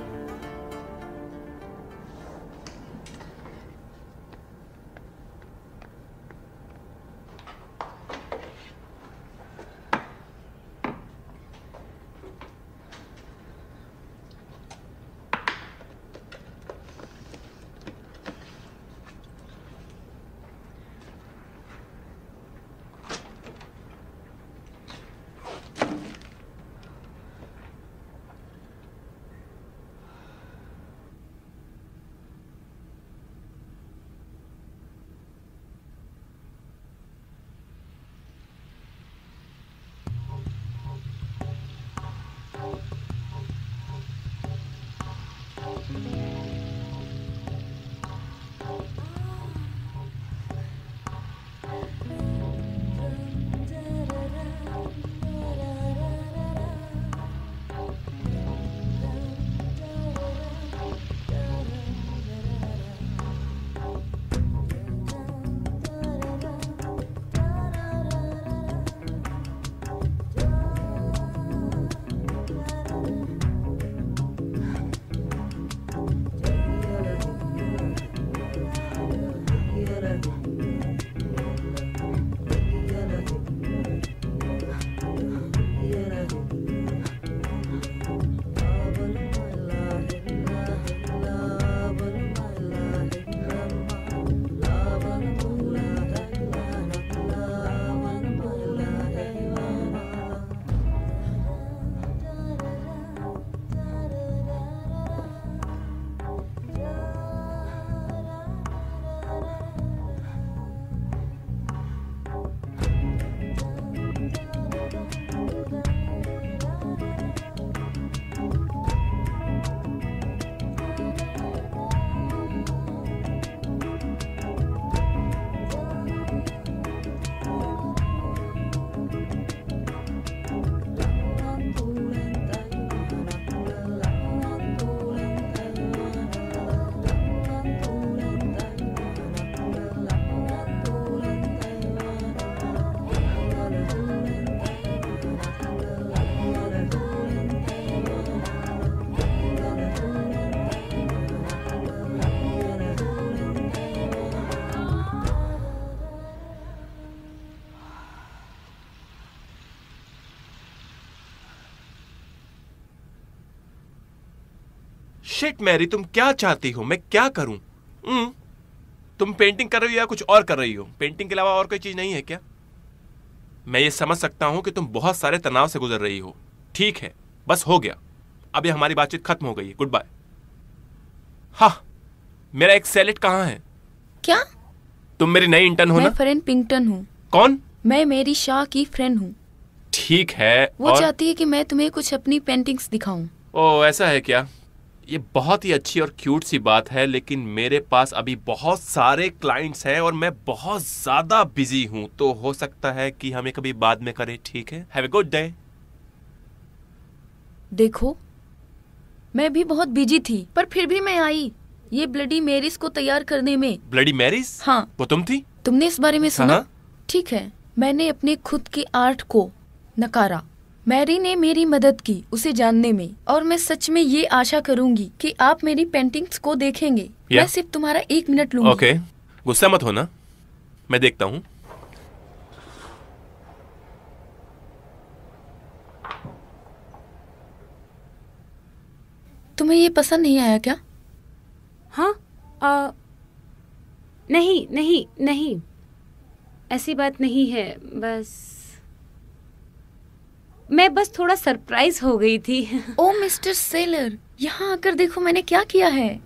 शिट मैरी, तुम क्या चाहती हो मैं क्या करूं? हम्म, तुम पेंटिंग कर रही हो या कुछ और कर रही हो? पेंटिंग के अलावा और कोई चीज़ नहीं है क्या? मैं ये समझ सकता हूं कि तुम बहुत सारे तनाव से गुजर रही हो, ठीक है, बस हो गया, अब ये हमारी बातचीत खत्म हो गई है, गुड बाय। हाँ, मेरा एक सैलेड कहाँ है? क्या तुम मेरी नई इंटर्न हो? मैं फैरेन पिंकटन हूँ। कौन? मैं मेरी शाह की फ्रेंड हूँ। ठीक है, वो और... चाहती है कि मैं तुम्हें कुछ अपनी पेंटिंग्स दिखाऊं। ओह, ऐसा है क्या? ये बहुत ही अच्छी और क्यूट सी बात है, लेकिन मेरे पास अभी बहुत सारे क्लाइंट्स हैं और मैं बहुत ज्यादा बिजी हूँ, तो हो सकता है कि हमें कभी बाद में करें, ठीक है? Have a good day. देखो, मैं भी बहुत बिजी थी पर फिर भी मैं आई ये ब्लडी मैरीज को तैयार करने में। Bloody Marys? हाँ, वो तुम थी? तुमने इस बारे में सुना? ठीक है, मैंने अपने खुद के आर्ट को नकारा। मैरी ने मेरी मदद की उसे जानने में, और मैं सच में ये आशा करूंगी कि आप मेरी पेंटिंग्स को देखेंगे। yeah. मैं सिर्फ तुम्हारा एक मिनट लूंगी। ओके, गुस्सा मत होना, मैं देखता हूँ। तुम्हें ये पसंद नहीं आया क्या? हाँ, आ, नहीं नहीं नहीं, ऐसी बात नहीं है, बस मैं बस थोड़ा सरप्राइज हो गई थी। ओ मिस्टर सेलर, यहाँ आकर देखो मैंने क्या किया है।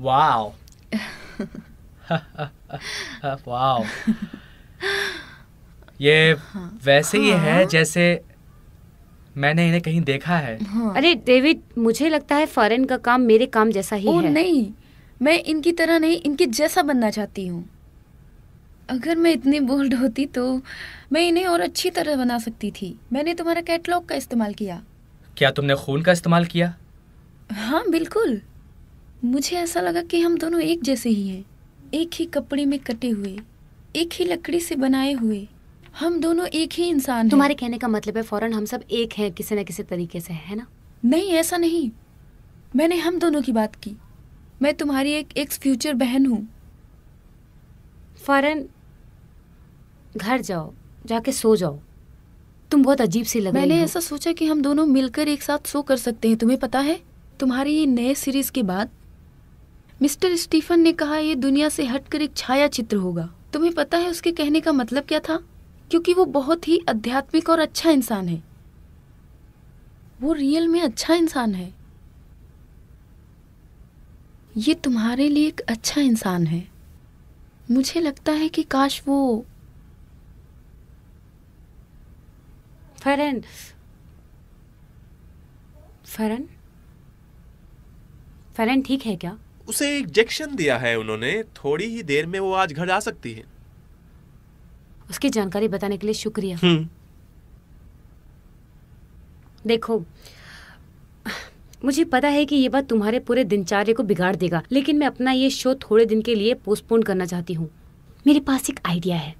वाव वाव, ये वैसे ही है जैसे मैंने इन्हें कहीं देखा है। हाँ। अरे डेविड, मुझे लगता है फॉरेन का काम मेरे काम जैसा ही ओ, है। नहीं, मैं इनकी तरह नहीं, इनके जैसा बनना चाहती हूँ। अगर मैं इतनी बोल्ड होती तो मैं इन्हें और अच्छी तरह बना सकती थी। मैंने तुम्हारा कैटलॉग का इस्तेमाल किया। क्या तुमने खून का इस्तेमाल किया? हाँ बिल्कुल, मुझे ऐसा लगा कि हम दोनों एक जैसे ही हैं, एक ही कपड़े में कटे हुए, एक ही लकड़ी से बनाए हुए, हम दोनों एक ही इंसान। तुम्हारे कहने का मतलब है फॉरेन, हम सब एक हैं किसी न किसी तरीके से, है ना? नहीं, ऐसा नहीं, मैंने हम दोनों की बात की। मैं तुम्हारी एक एक्स फ्यूचर बहन हूँ। फॉरेन, घर जाओ, जाके सो जाओ, तुम बहुत अजीब सी लग रही हो। मैंने ऐसा सोचा कि हम दोनों मिलकर एक साथ सो कर सकते हैं। तुम्हें पता है, तुम्हारी ये नए सीरीज के बाद मिस्टर स्टीफन ने कहा ये दुनिया से हटकर एक छाया चित्र होगा। तुम्हें पता है उसके कहने का मतलब क्या था? क्योंकि वो बहुत ही आध्यात्मिक और अच्छा इंसान है, वो रियल में अच्छा इंसान है। ये तुम्हारे लिए एक अच्छा इंसान है। मुझे लगता है कि काश वो फैरेन फैरेन फैरेन ठीक है क्या? उसे इंजेक्शन दिया है उन्होंने, थोड़ी ही देर में वो आज घर आ सकती है। उसकी जानकारी बताने के लिए शुक्रिया। देखो, मुझे पता है कि ये बात तुम्हारे पूरे दिनचर्या को बिगाड़ देगा, लेकिन मैं अपना ये शो थोड़े दिन के लिए पोस्टपोन करना चाहती हूँ। मेरे पास एक आइडिया है,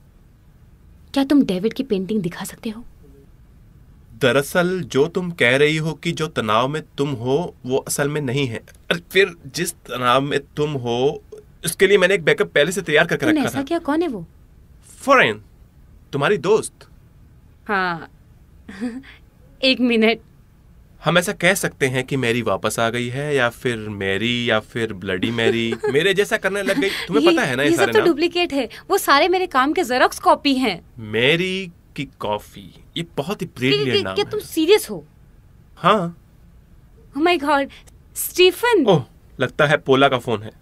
क्या तुम डेविड की पेंटिंग दिखा सकते हो? दरअसल जो तुम कह रही हो कि जो तनाव में तुम हो वो असल में नहीं है, और फिर जिस तनाव में तुम हो उसके लिए मैंने एक बैकअप पहले से तैयार करके रखा था। क्या? कौन है वो? फॉरेन, तुम्हारी दोस्त। हाँ एक मिनट, हम ऐसा कह सकते हैं कि मैरी वापस आ गई है, या फिर मैरी, या फिर ब्लडी मैरी मेरे जैसा करने लग गई। तुम्हें पता है ना, ये, ये सारे सब तो डुप्लीकेट है, वो सारे मेरे काम के जेरोक्स कॉपी हैं। मैरी की कॉफी, ये बहुत ही ब्रिलियंट नाम है। क्या तुम सीरियस हो? हाँ। Oh my God, Stephen. Oh, लगता है पोला का फोन है,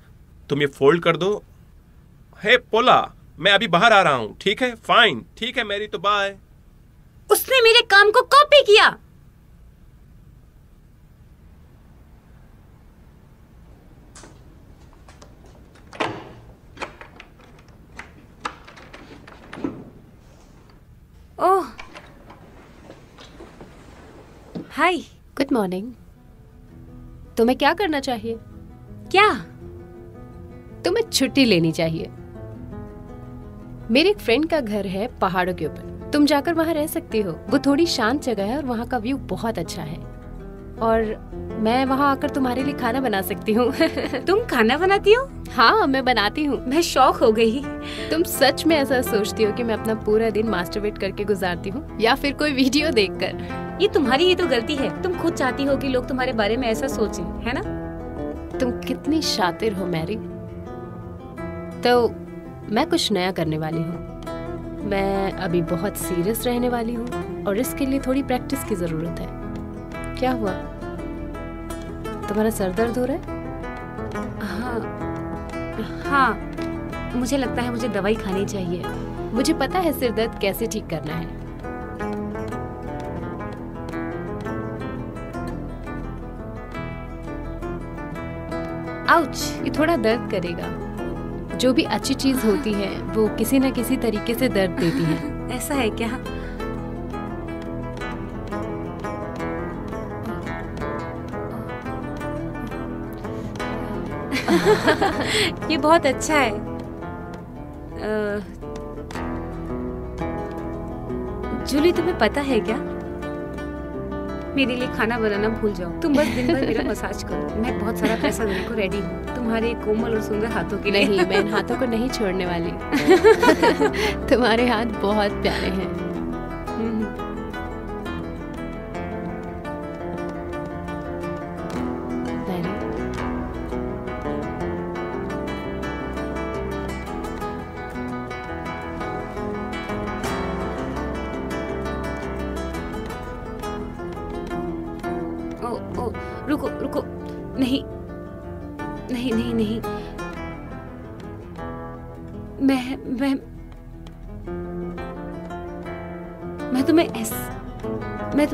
तुम ये फोल्ड कर दो। हे पोला, मैं अभी बाहर आ रहा हूँ। ठीक है, फाइन, ठीक है मैरी, तो बाय। उसने मेरे काम को कॉपी किया। Oh hi, good morning. तुम्हें क्या करना चाहिए? क्या? तुम्हें छुट्टी लेनी चाहिए। मेरे एक फ्रेंड का घर है पहाड़ों के ऊपर, तुम जाकर वहाँ रह सकती हो। वो थोड़ी शांत जगह है और वहाँ का व्यू बहुत अच्छा है। और मैं वहाँ आकर तुम्हारे लिए खाना बना सकती हूँ। तुम खाना बनाती हो? हाँ, मैं बनाती हूँ। मैं शौक हो गई। तुम सच में ऐसा सोचती हो कि मैं अपना पूरा दिन मास्टरबेट करके गुजारती हूँ या फिर कोई वीडियो देखकर? ये तुम्हारी ही तो गलती है। तुम खुद चाहती हो कि लोग तुम्हारे बारे में ऐसा सोचें, है ना? तुम कितनी शातिर हो मैरी। तो मैं कुछ नया करने वाली हूँ। मैं अभी बहुत सीरियस रहने वाली हूँ और इसके लिए थोड़ी प्रैक्टिस की जरूरत है। क्या हुआ, तुम्हारा सर दर्द हो रहा है? हाँ हाँ, मुझे लगता है मुझे दवाई खानी चाहिए। मुझे पता है सिर दर्द कैसे ठीक करना है। आउच, ये थोड़ा दर्द करेगा। जो भी अच्छी चीज होती है वो किसी न किसी तरीके से दर्द देती है। ऐसा है क्या? ये बहुत अच्छा है। जूली, तुम्हें पता है क्या, मेरे लिए खाना बनाना भूल जाओ। तुम बस दिन भर मेरा मसाज करो। मैं बहुत सारा पैसा देने को रेडी हूँ तुम्हारे कोमल और सुंदर हाथों के लिए। नहीं, मैं इन हाथों को नहीं छोड़ने वाली। तुम्हारे हाथ बहुत प्यारे हैं।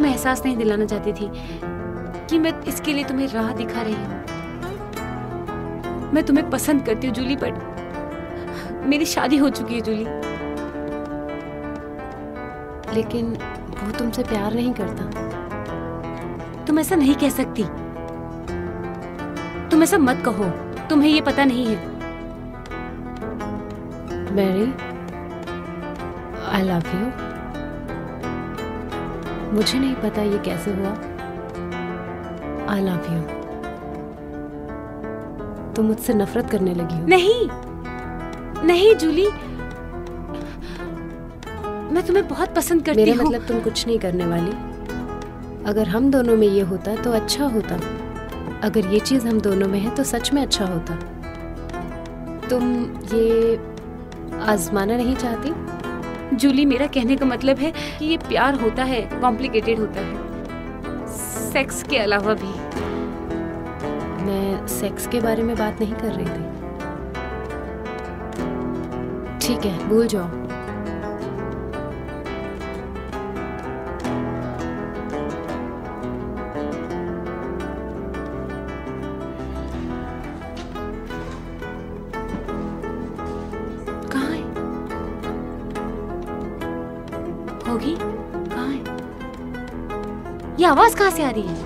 एहसास नहीं दिलाना चाहती थी कि मैं इसके लिए तुम्हें राह दिखा रही हूँ। मैं तुम्हें पसंद करती हूँ जूली, पर मेरी शादी हो चुकी है जूली। लेकिन वो तुमसे प्यार नहीं करता। तुम ऐसा नहीं कह सकती। तुम ऐसा मत कहो। तुम्हें ये पता नहीं है। Mary, I love you. मुझे नहीं पता ये कैसे हुआ। I love you. तुम मुझसे नफरत करने लगी हो। नहीं नहीं जूली, मैं तुम्हें बहुत पसंद करती हूँ। मेरा मतलब तुम कुछ नहीं करने वाली। अगर हम दोनों में ये होता तो अच्छा होता। अगर ये चीज हम दोनों में है तो सच में अच्छा होता। तुम ये आजमाना नहीं चाहती? जूली, मेरा कहने का मतलब है कि ये प्यार होता है, कॉम्प्लिकेटेड होता है, सेक्स के अलावा भी। मैं सेक्स के बारे में बात नहीं कर रही थी। ठीक है, भूल जाओ। आवाज कहाँ से आ रही है?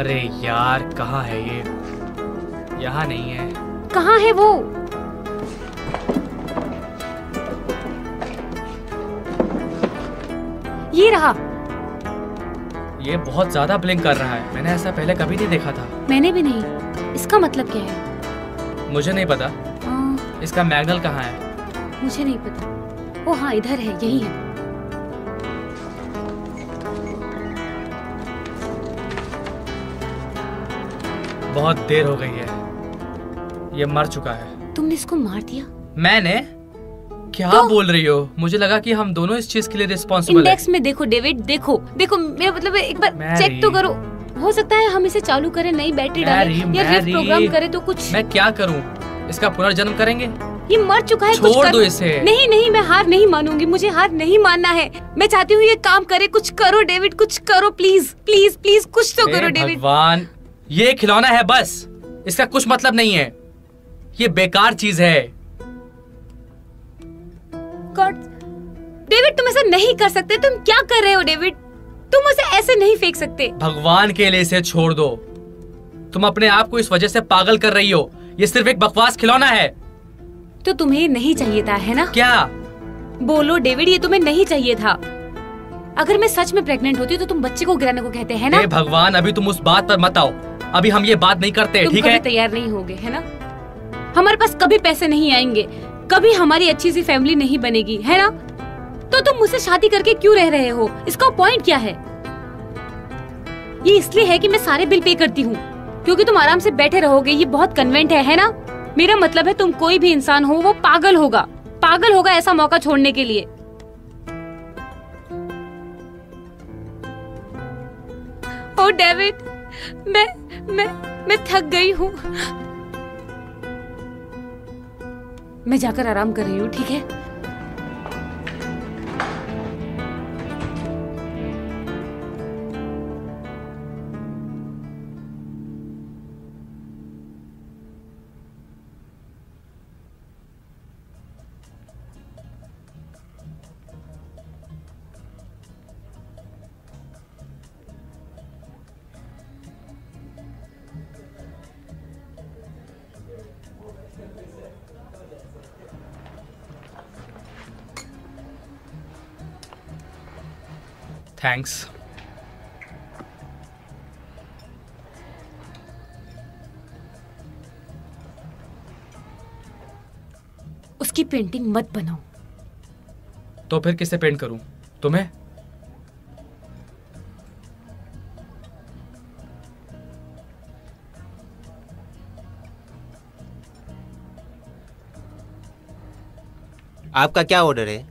अरे यार, कहाँ है ये? यहाँ नहीं है। कहाँ है वो? ये रहा। ये बहुत ज्यादा ब्लिंक कर रहा है। मैंने ऐसा पहले कभी नहीं देखा था। मैंने भी नहीं। इसका मतलब क्या है? मुझे नहीं पता। आ... इसका मैग्नल कहाँ है? मुझे नहीं पता। ओ हाँ, इधर है, यही है। बहुत देर हो गई है। ये मर चुका है। तुमने इसको मार दिया? मैंने? क्या तो? बोल रही हो? मुझे लगा कि हम दोनों इस चीज के लिए रिस्पॉन्सिबल हैं। इंडेक्स में देखो डेविड, देखो देखो। मेरा मतलब एक बार चेक तो करो। हो सकता है हम इसे चालू करें, नई बैटरी डालें या रिफ्रेश प्रोग्राम करें तो कुछ। मैं क्या करूं? इसका पुनर्जन्म करेंगे? ये मर चुका है, छोड़ दो इसे। नहीं नहीं, मैं हार नहीं मानूंगी। मुझे हार नहीं मानना है। मैं चाहती हूँ ये काम करे। कुछ करो डेविड, कुछ करो प्लीज प्लीज प्लीज, कुछ तो करो डेविड। भगवान, ये खिलौना है बस, इसका कुछ मतलब नहीं है। ये बेकार चीज है। गॉड, डेविड तुम ऐसा नहीं कर सकते। तुम क्या कर रहे हो डेविड? तुम उसे ऐसे नहीं फेंक सकते। भगवान के लिए इसे छोड़ दो। तुम अपने आप को इस वजह से पागल कर रही हो। ये सिर्फ एक बकवास खिलौना है। तो तुम्हें नहीं चाहिए था, है ना? क्या बोलो डेविड, ये तुम्हें नहीं चाहिए था। अगर मैं सच में प्रेग्नेंट होती तो तुम बच्चे को गिराने को कहते हैं ना? हे भगवान, अभी तुम उस बात पर मत आओ, अभी हम ये बात नहीं करते, ठीक है? तैयार नहीं होगे, है ना? हमारे पास कभी पैसे नहीं आएंगे, कभी हमारी अच्छी सी फैमिली नहीं बनेगी, है ना? तो तुम मुझसे शादी करके क्यों रह रहे हो? इसका पॉइंट क्या है? ये इसलिए है कि मैं सारे बिल पे करती हूँ, क्योंकि तुम आराम से बैठे रहोगे ये बहुत कन्वेंट है, है ना? मेरा मतलब है तुम कोई भी इंसान हो वो पागल होगा, पागल होगा ऐसा मौका छोड़ने के लिए। ओ डेविड, मैं मैं मैं थक गई हूँ, मैं जाकर आराम कर रही हूँ, ठीक है? थैंक्स। उसकी पेंटिंग मत बनाओ। तो फिर किसे पेंट करूं? तुम्हें? आपका क्या ऑर्डर है?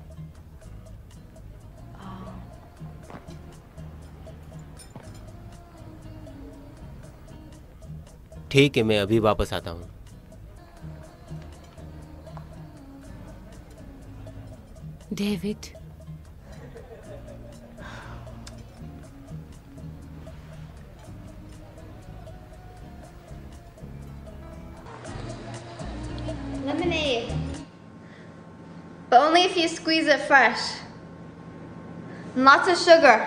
ठीक है, मैं अभी वापस आता हूँ। David, lemonade, but only if you squeeze it fresh, lots of sugar.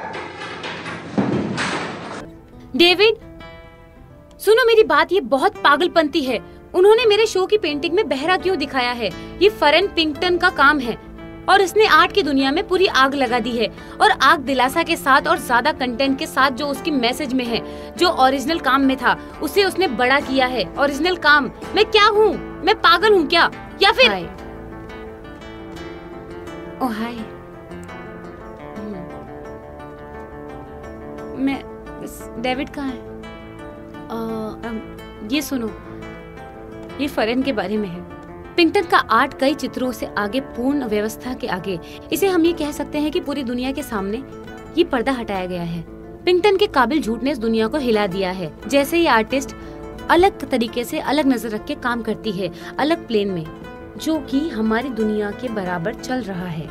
David सुनो मेरी बात, ये बहुत पागलपंती है। उन्होंने मेरे शो की पेंटिंग में बहरा क्यों दिखाया है? ये फैरेन पिंकटन का काम है और इसने आर्ट की दुनिया में पूरी आग लगा दी है, और आग दिलासा के साथ और ज्यादा कंटेंट के साथ जो उसकी मैसेज में है। जो ओरिजिनल काम में था उसे उसने बड़ा किया है। ओरिजिनल काम? मैं क्या हूँ? मैं पागल हूँ क्या? या फिर हाय। ओ हाय। मैं डेविड कहाँ है? आ, ये सुनो, ये फैरेन के बारे में है। पिंकटन का आर्ट कई चित्रों से आगे, पूर्ण व्यवस्था के आगे, इसे हम ये कह सकते हैं कि पूरी दुनिया के सामने ये पर्दा हटाया गया है। पिंकटन के काबिल झूठ ने इस दुनिया को हिला दिया है। जैसे ये आर्टिस्ट अलग तरीके से अलग नजर रख के काम करती है, अलग प्लेन में, जो कि हमारी दुनिया के बराबर चल रहा है।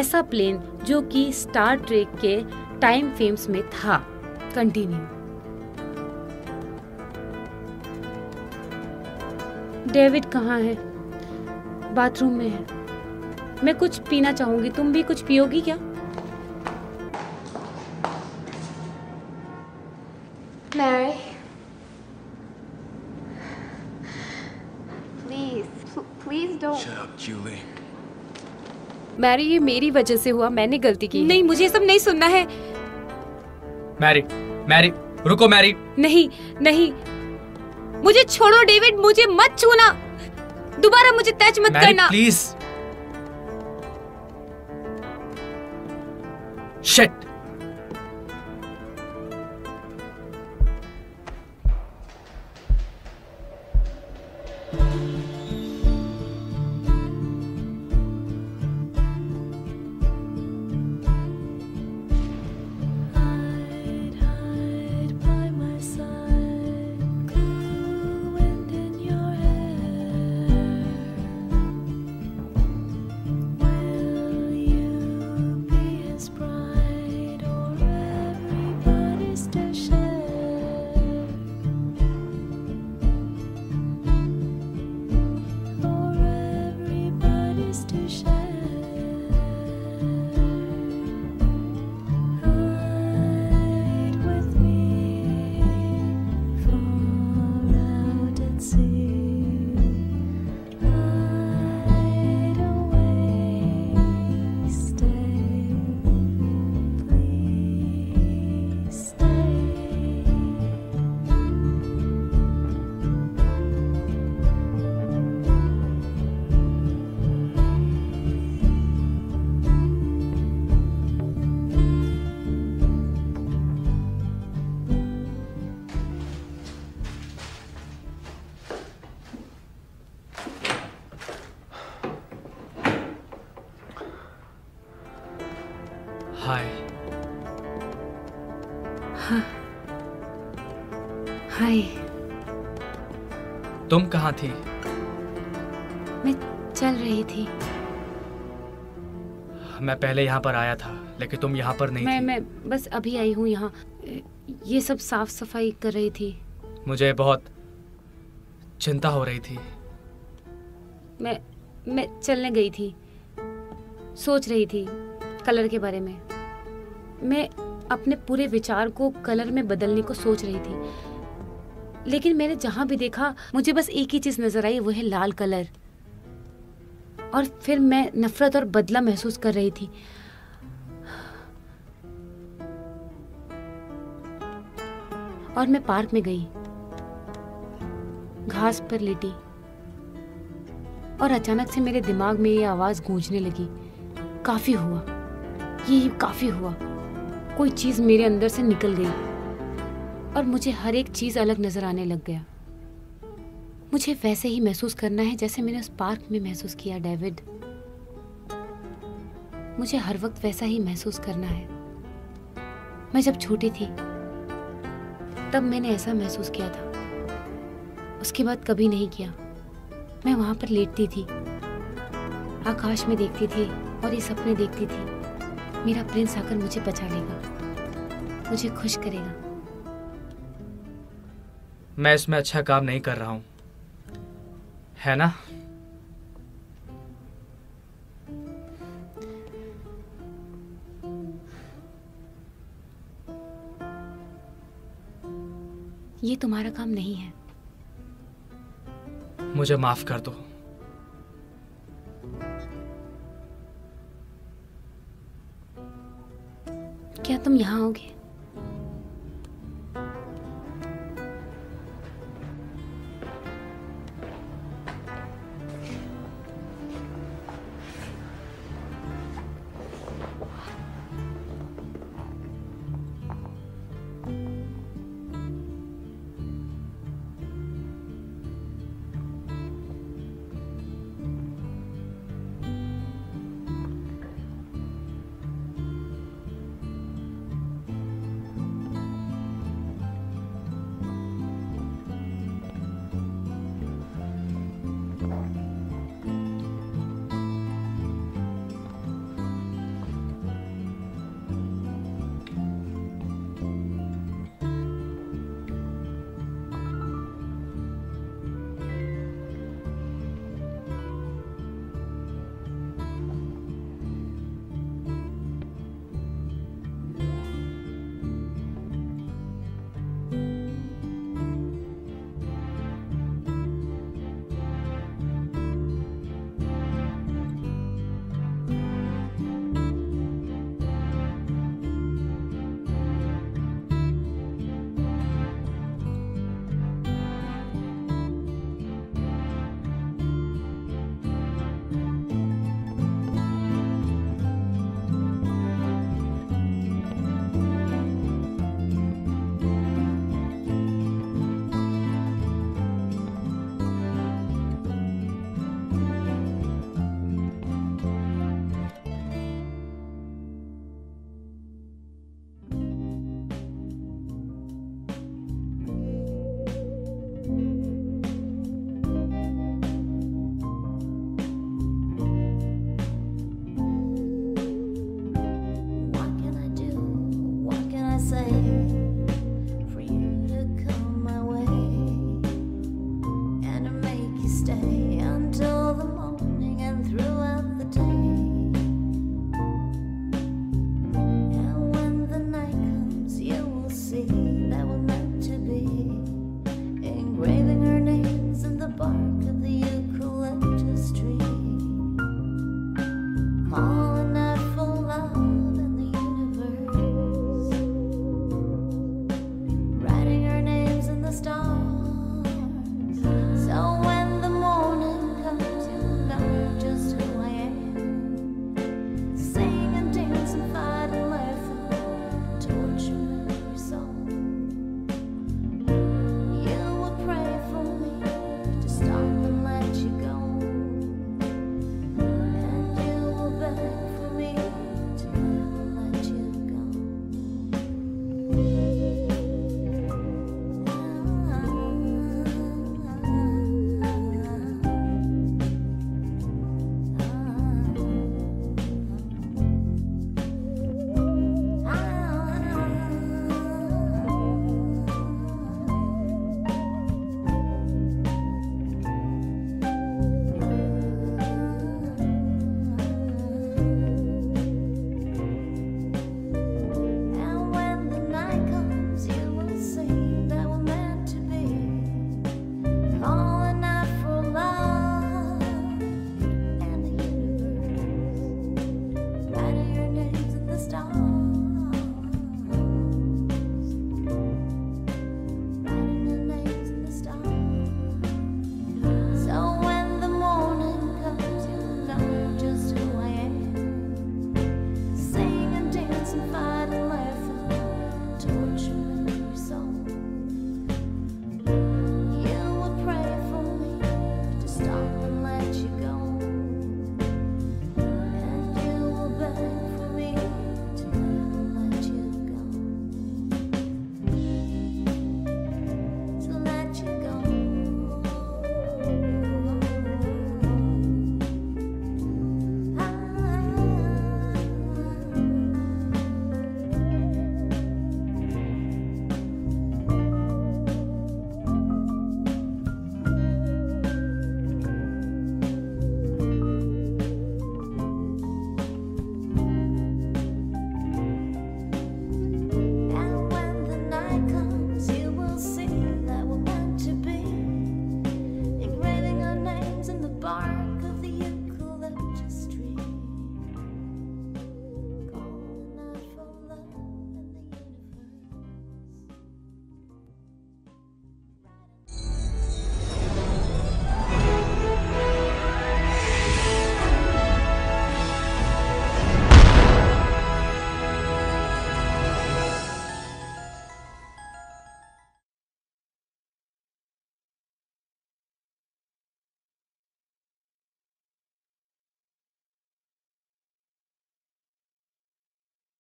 ऐसा प्लेन जो कि स्टार ट्रेक के टाइम फ्रेम्स में था। कंटिन्यू। डेविड कहाँ है? बाथरूम में है। मैं कुछ पीना चाहूंगी, तुम भी कुछ पियोगी क्या? Mary, please, please don't. Shut up Julie. Mary, ये मेरी वजह से हुआ, मैंने गलती की। नहीं, मुझे सब नहीं सुनना है। मैरी, मैरी, रुको मैरी। नहीं, नहीं, मुझे छोड़ो डेविड, मुझे मत छूना, दोबारा मुझे टच मत करना प्लीज। शिट। हाय। तुम कहाँ थी? मैं चल रही थी। मैं पहले यहाँ पर आया था, लेकिन तुम यहाँ पर नहीं मैं, थी। मैं बस अभी आई हूँ यहाँ। ये सब साफ सफाई कर रही थी। मुझे बहुत चिंता हो रही थी। मैं मैं चलने गई थी, सोच रही थी कलर के बारे में। मैं अपने पूरे विचार को कलर में बदलने को सोच रही थी, लेकिन मैंने जहाँ भी देखा मुझे बस एक ही चीज़ नज़र आई, वो है लाल कलर। और फिर मैं नफरत और बदला महसूस कर रही थी। और मैं पार्क में गई, घास पर लेटी, और अचानक से मेरे दिमाग में ये आवाज़ गूंजने लगी, काफ़ी हुआ, ये काफ़ी हुआ। कोई चीज़ मेरे अंदर से निकल गई और मुझे हर एक चीज़ अलग नज़र आने लग गया। मुझे वैसे ही महसूस करना है जैसे मैंने उस पार्क में महसूस किया, डेविड। मुझे हर वक्त वैसा ही महसूस करना है। मैं जब छोटी थी तब मैंने ऐसा महसूस किया था, उसके बाद कभी नहीं किया। मैं वहाँ पर लेटती थी, आकाश में देखती थी और ये सपने देखती थी, मेरा प्रिंस आकर मुझे बचा लेगा, मुझे खुश करेगा। मैं इसमें अच्छा काम नहीं कर रहा हूं, है ना? ये तुम्हारा काम नहीं है। मुझे माफ कर दो। क्या तुम यहाँ आओगे?